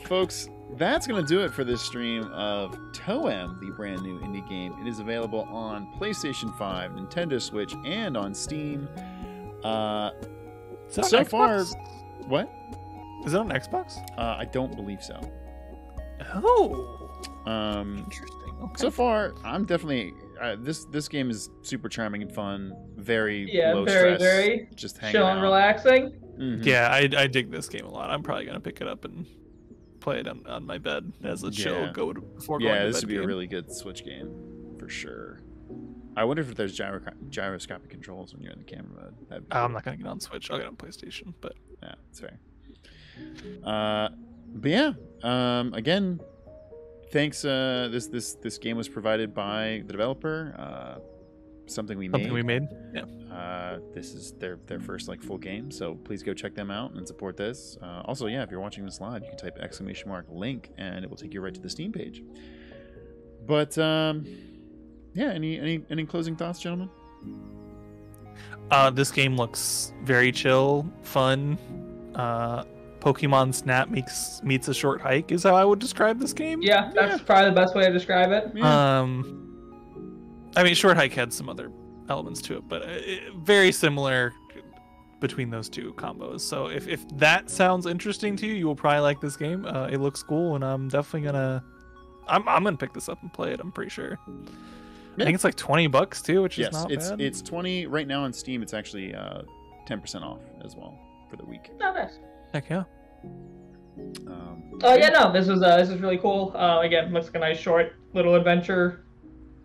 Folks, that's going to do it for this stream of Toem, the brand new indie game. It is available on PlayStation five, Nintendo Switch, and on Steam. Uh, so Xbox? far... What? Is it on Xbox? Uh, I don't believe so. Oh. Um, Interesting. Okay. So far, I'm definitely uh, this. This game is super charming and fun. Very yeah, low very, stress. very just hanging chill out. and relaxing. Mm-hmm. Yeah, I, I dig this game a lot. I'm probably gonna pick it up and play it on, on my bed as a chill yeah. go to before yeah, going to bed. Yeah, this would be game. a really good Switch game for sure. I wonder if there's gyro gyroscopic controls when you're in the camera mode. I'm cool. not gonna get on Switch. I'll get on PlayStation, but yeah, that's fair. Uh, but yeah, um, again, thanks. Uh, this this this game was provided by the developer. Uh, something we something made. Something we made. Yeah. Uh, this is their their first like full game, so please go check them out and support this. Uh, also, yeah, if you're watching this live, you can type exclamation mark link, and it will take you right to the Steam page. But. Um, Yeah, any any any closing thoughts, gentlemen? Uh, this game looks very chill, fun. Uh, Pokemon Snap meets meets a short hike is how I would describe this game. Yeah, that's yeah. probably the best way to describe it. Yeah. Um, I mean, Short Hike had some other elements to it, but it, very similar between those two combos. So if if that sounds interesting to you, you will probably like this game. Uh, it looks cool, and I'm definitely gonna I'm I'm gonna pick this up and play it. I'm pretty sure. I think it's like twenty bucks too, which yes, is not it's, bad. Yes, it's twenty right now on Steam. It's actually uh, ten percent off as well for the week. Not bad. Heck yeah. Um, oh yeah, no, this is uh, this is really cool. Uh, again, looks like a nice short little adventure.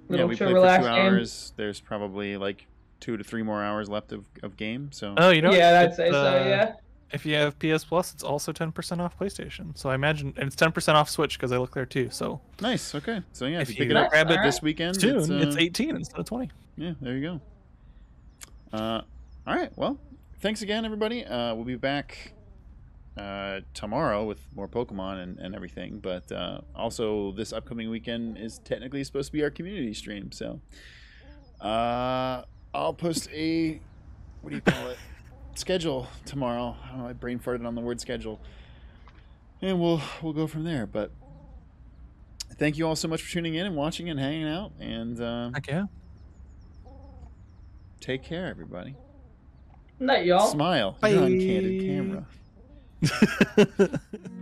Little yeah, we chill, played relaxed for two hours. Game. There's probably like two to three more hours left of, of game. So oh, you know, yeah, I'd say uh, so. Yeah. If you have P S Plus, it's also ten percent off PlayStation. So I imagine, and it's ten percent off Switch because I look there too. So nice. Okay. So yeah, if, if you, you pick it up, grab it right. this weekend. Soon, it's, uh, it's eighteen instead of twenty. Yeah, there you go. Uh, all right. Well, thanks again, everybody. Uh, we'll be back uh, tomorrow with more Pokemon and, and everything. But uh, also, this upcoming weekend is technically supposed to be our community stream. So uh, I'll post a what do you call it? schedule tomorrow. I don't know, I brain farted on the word schedule, and we'll we'll go from there. But thank you all so much for tuning in and watching and hanging out. And uh, okay. take care, everybody. Night, y'all. Smile. Bye. You're on candid camera.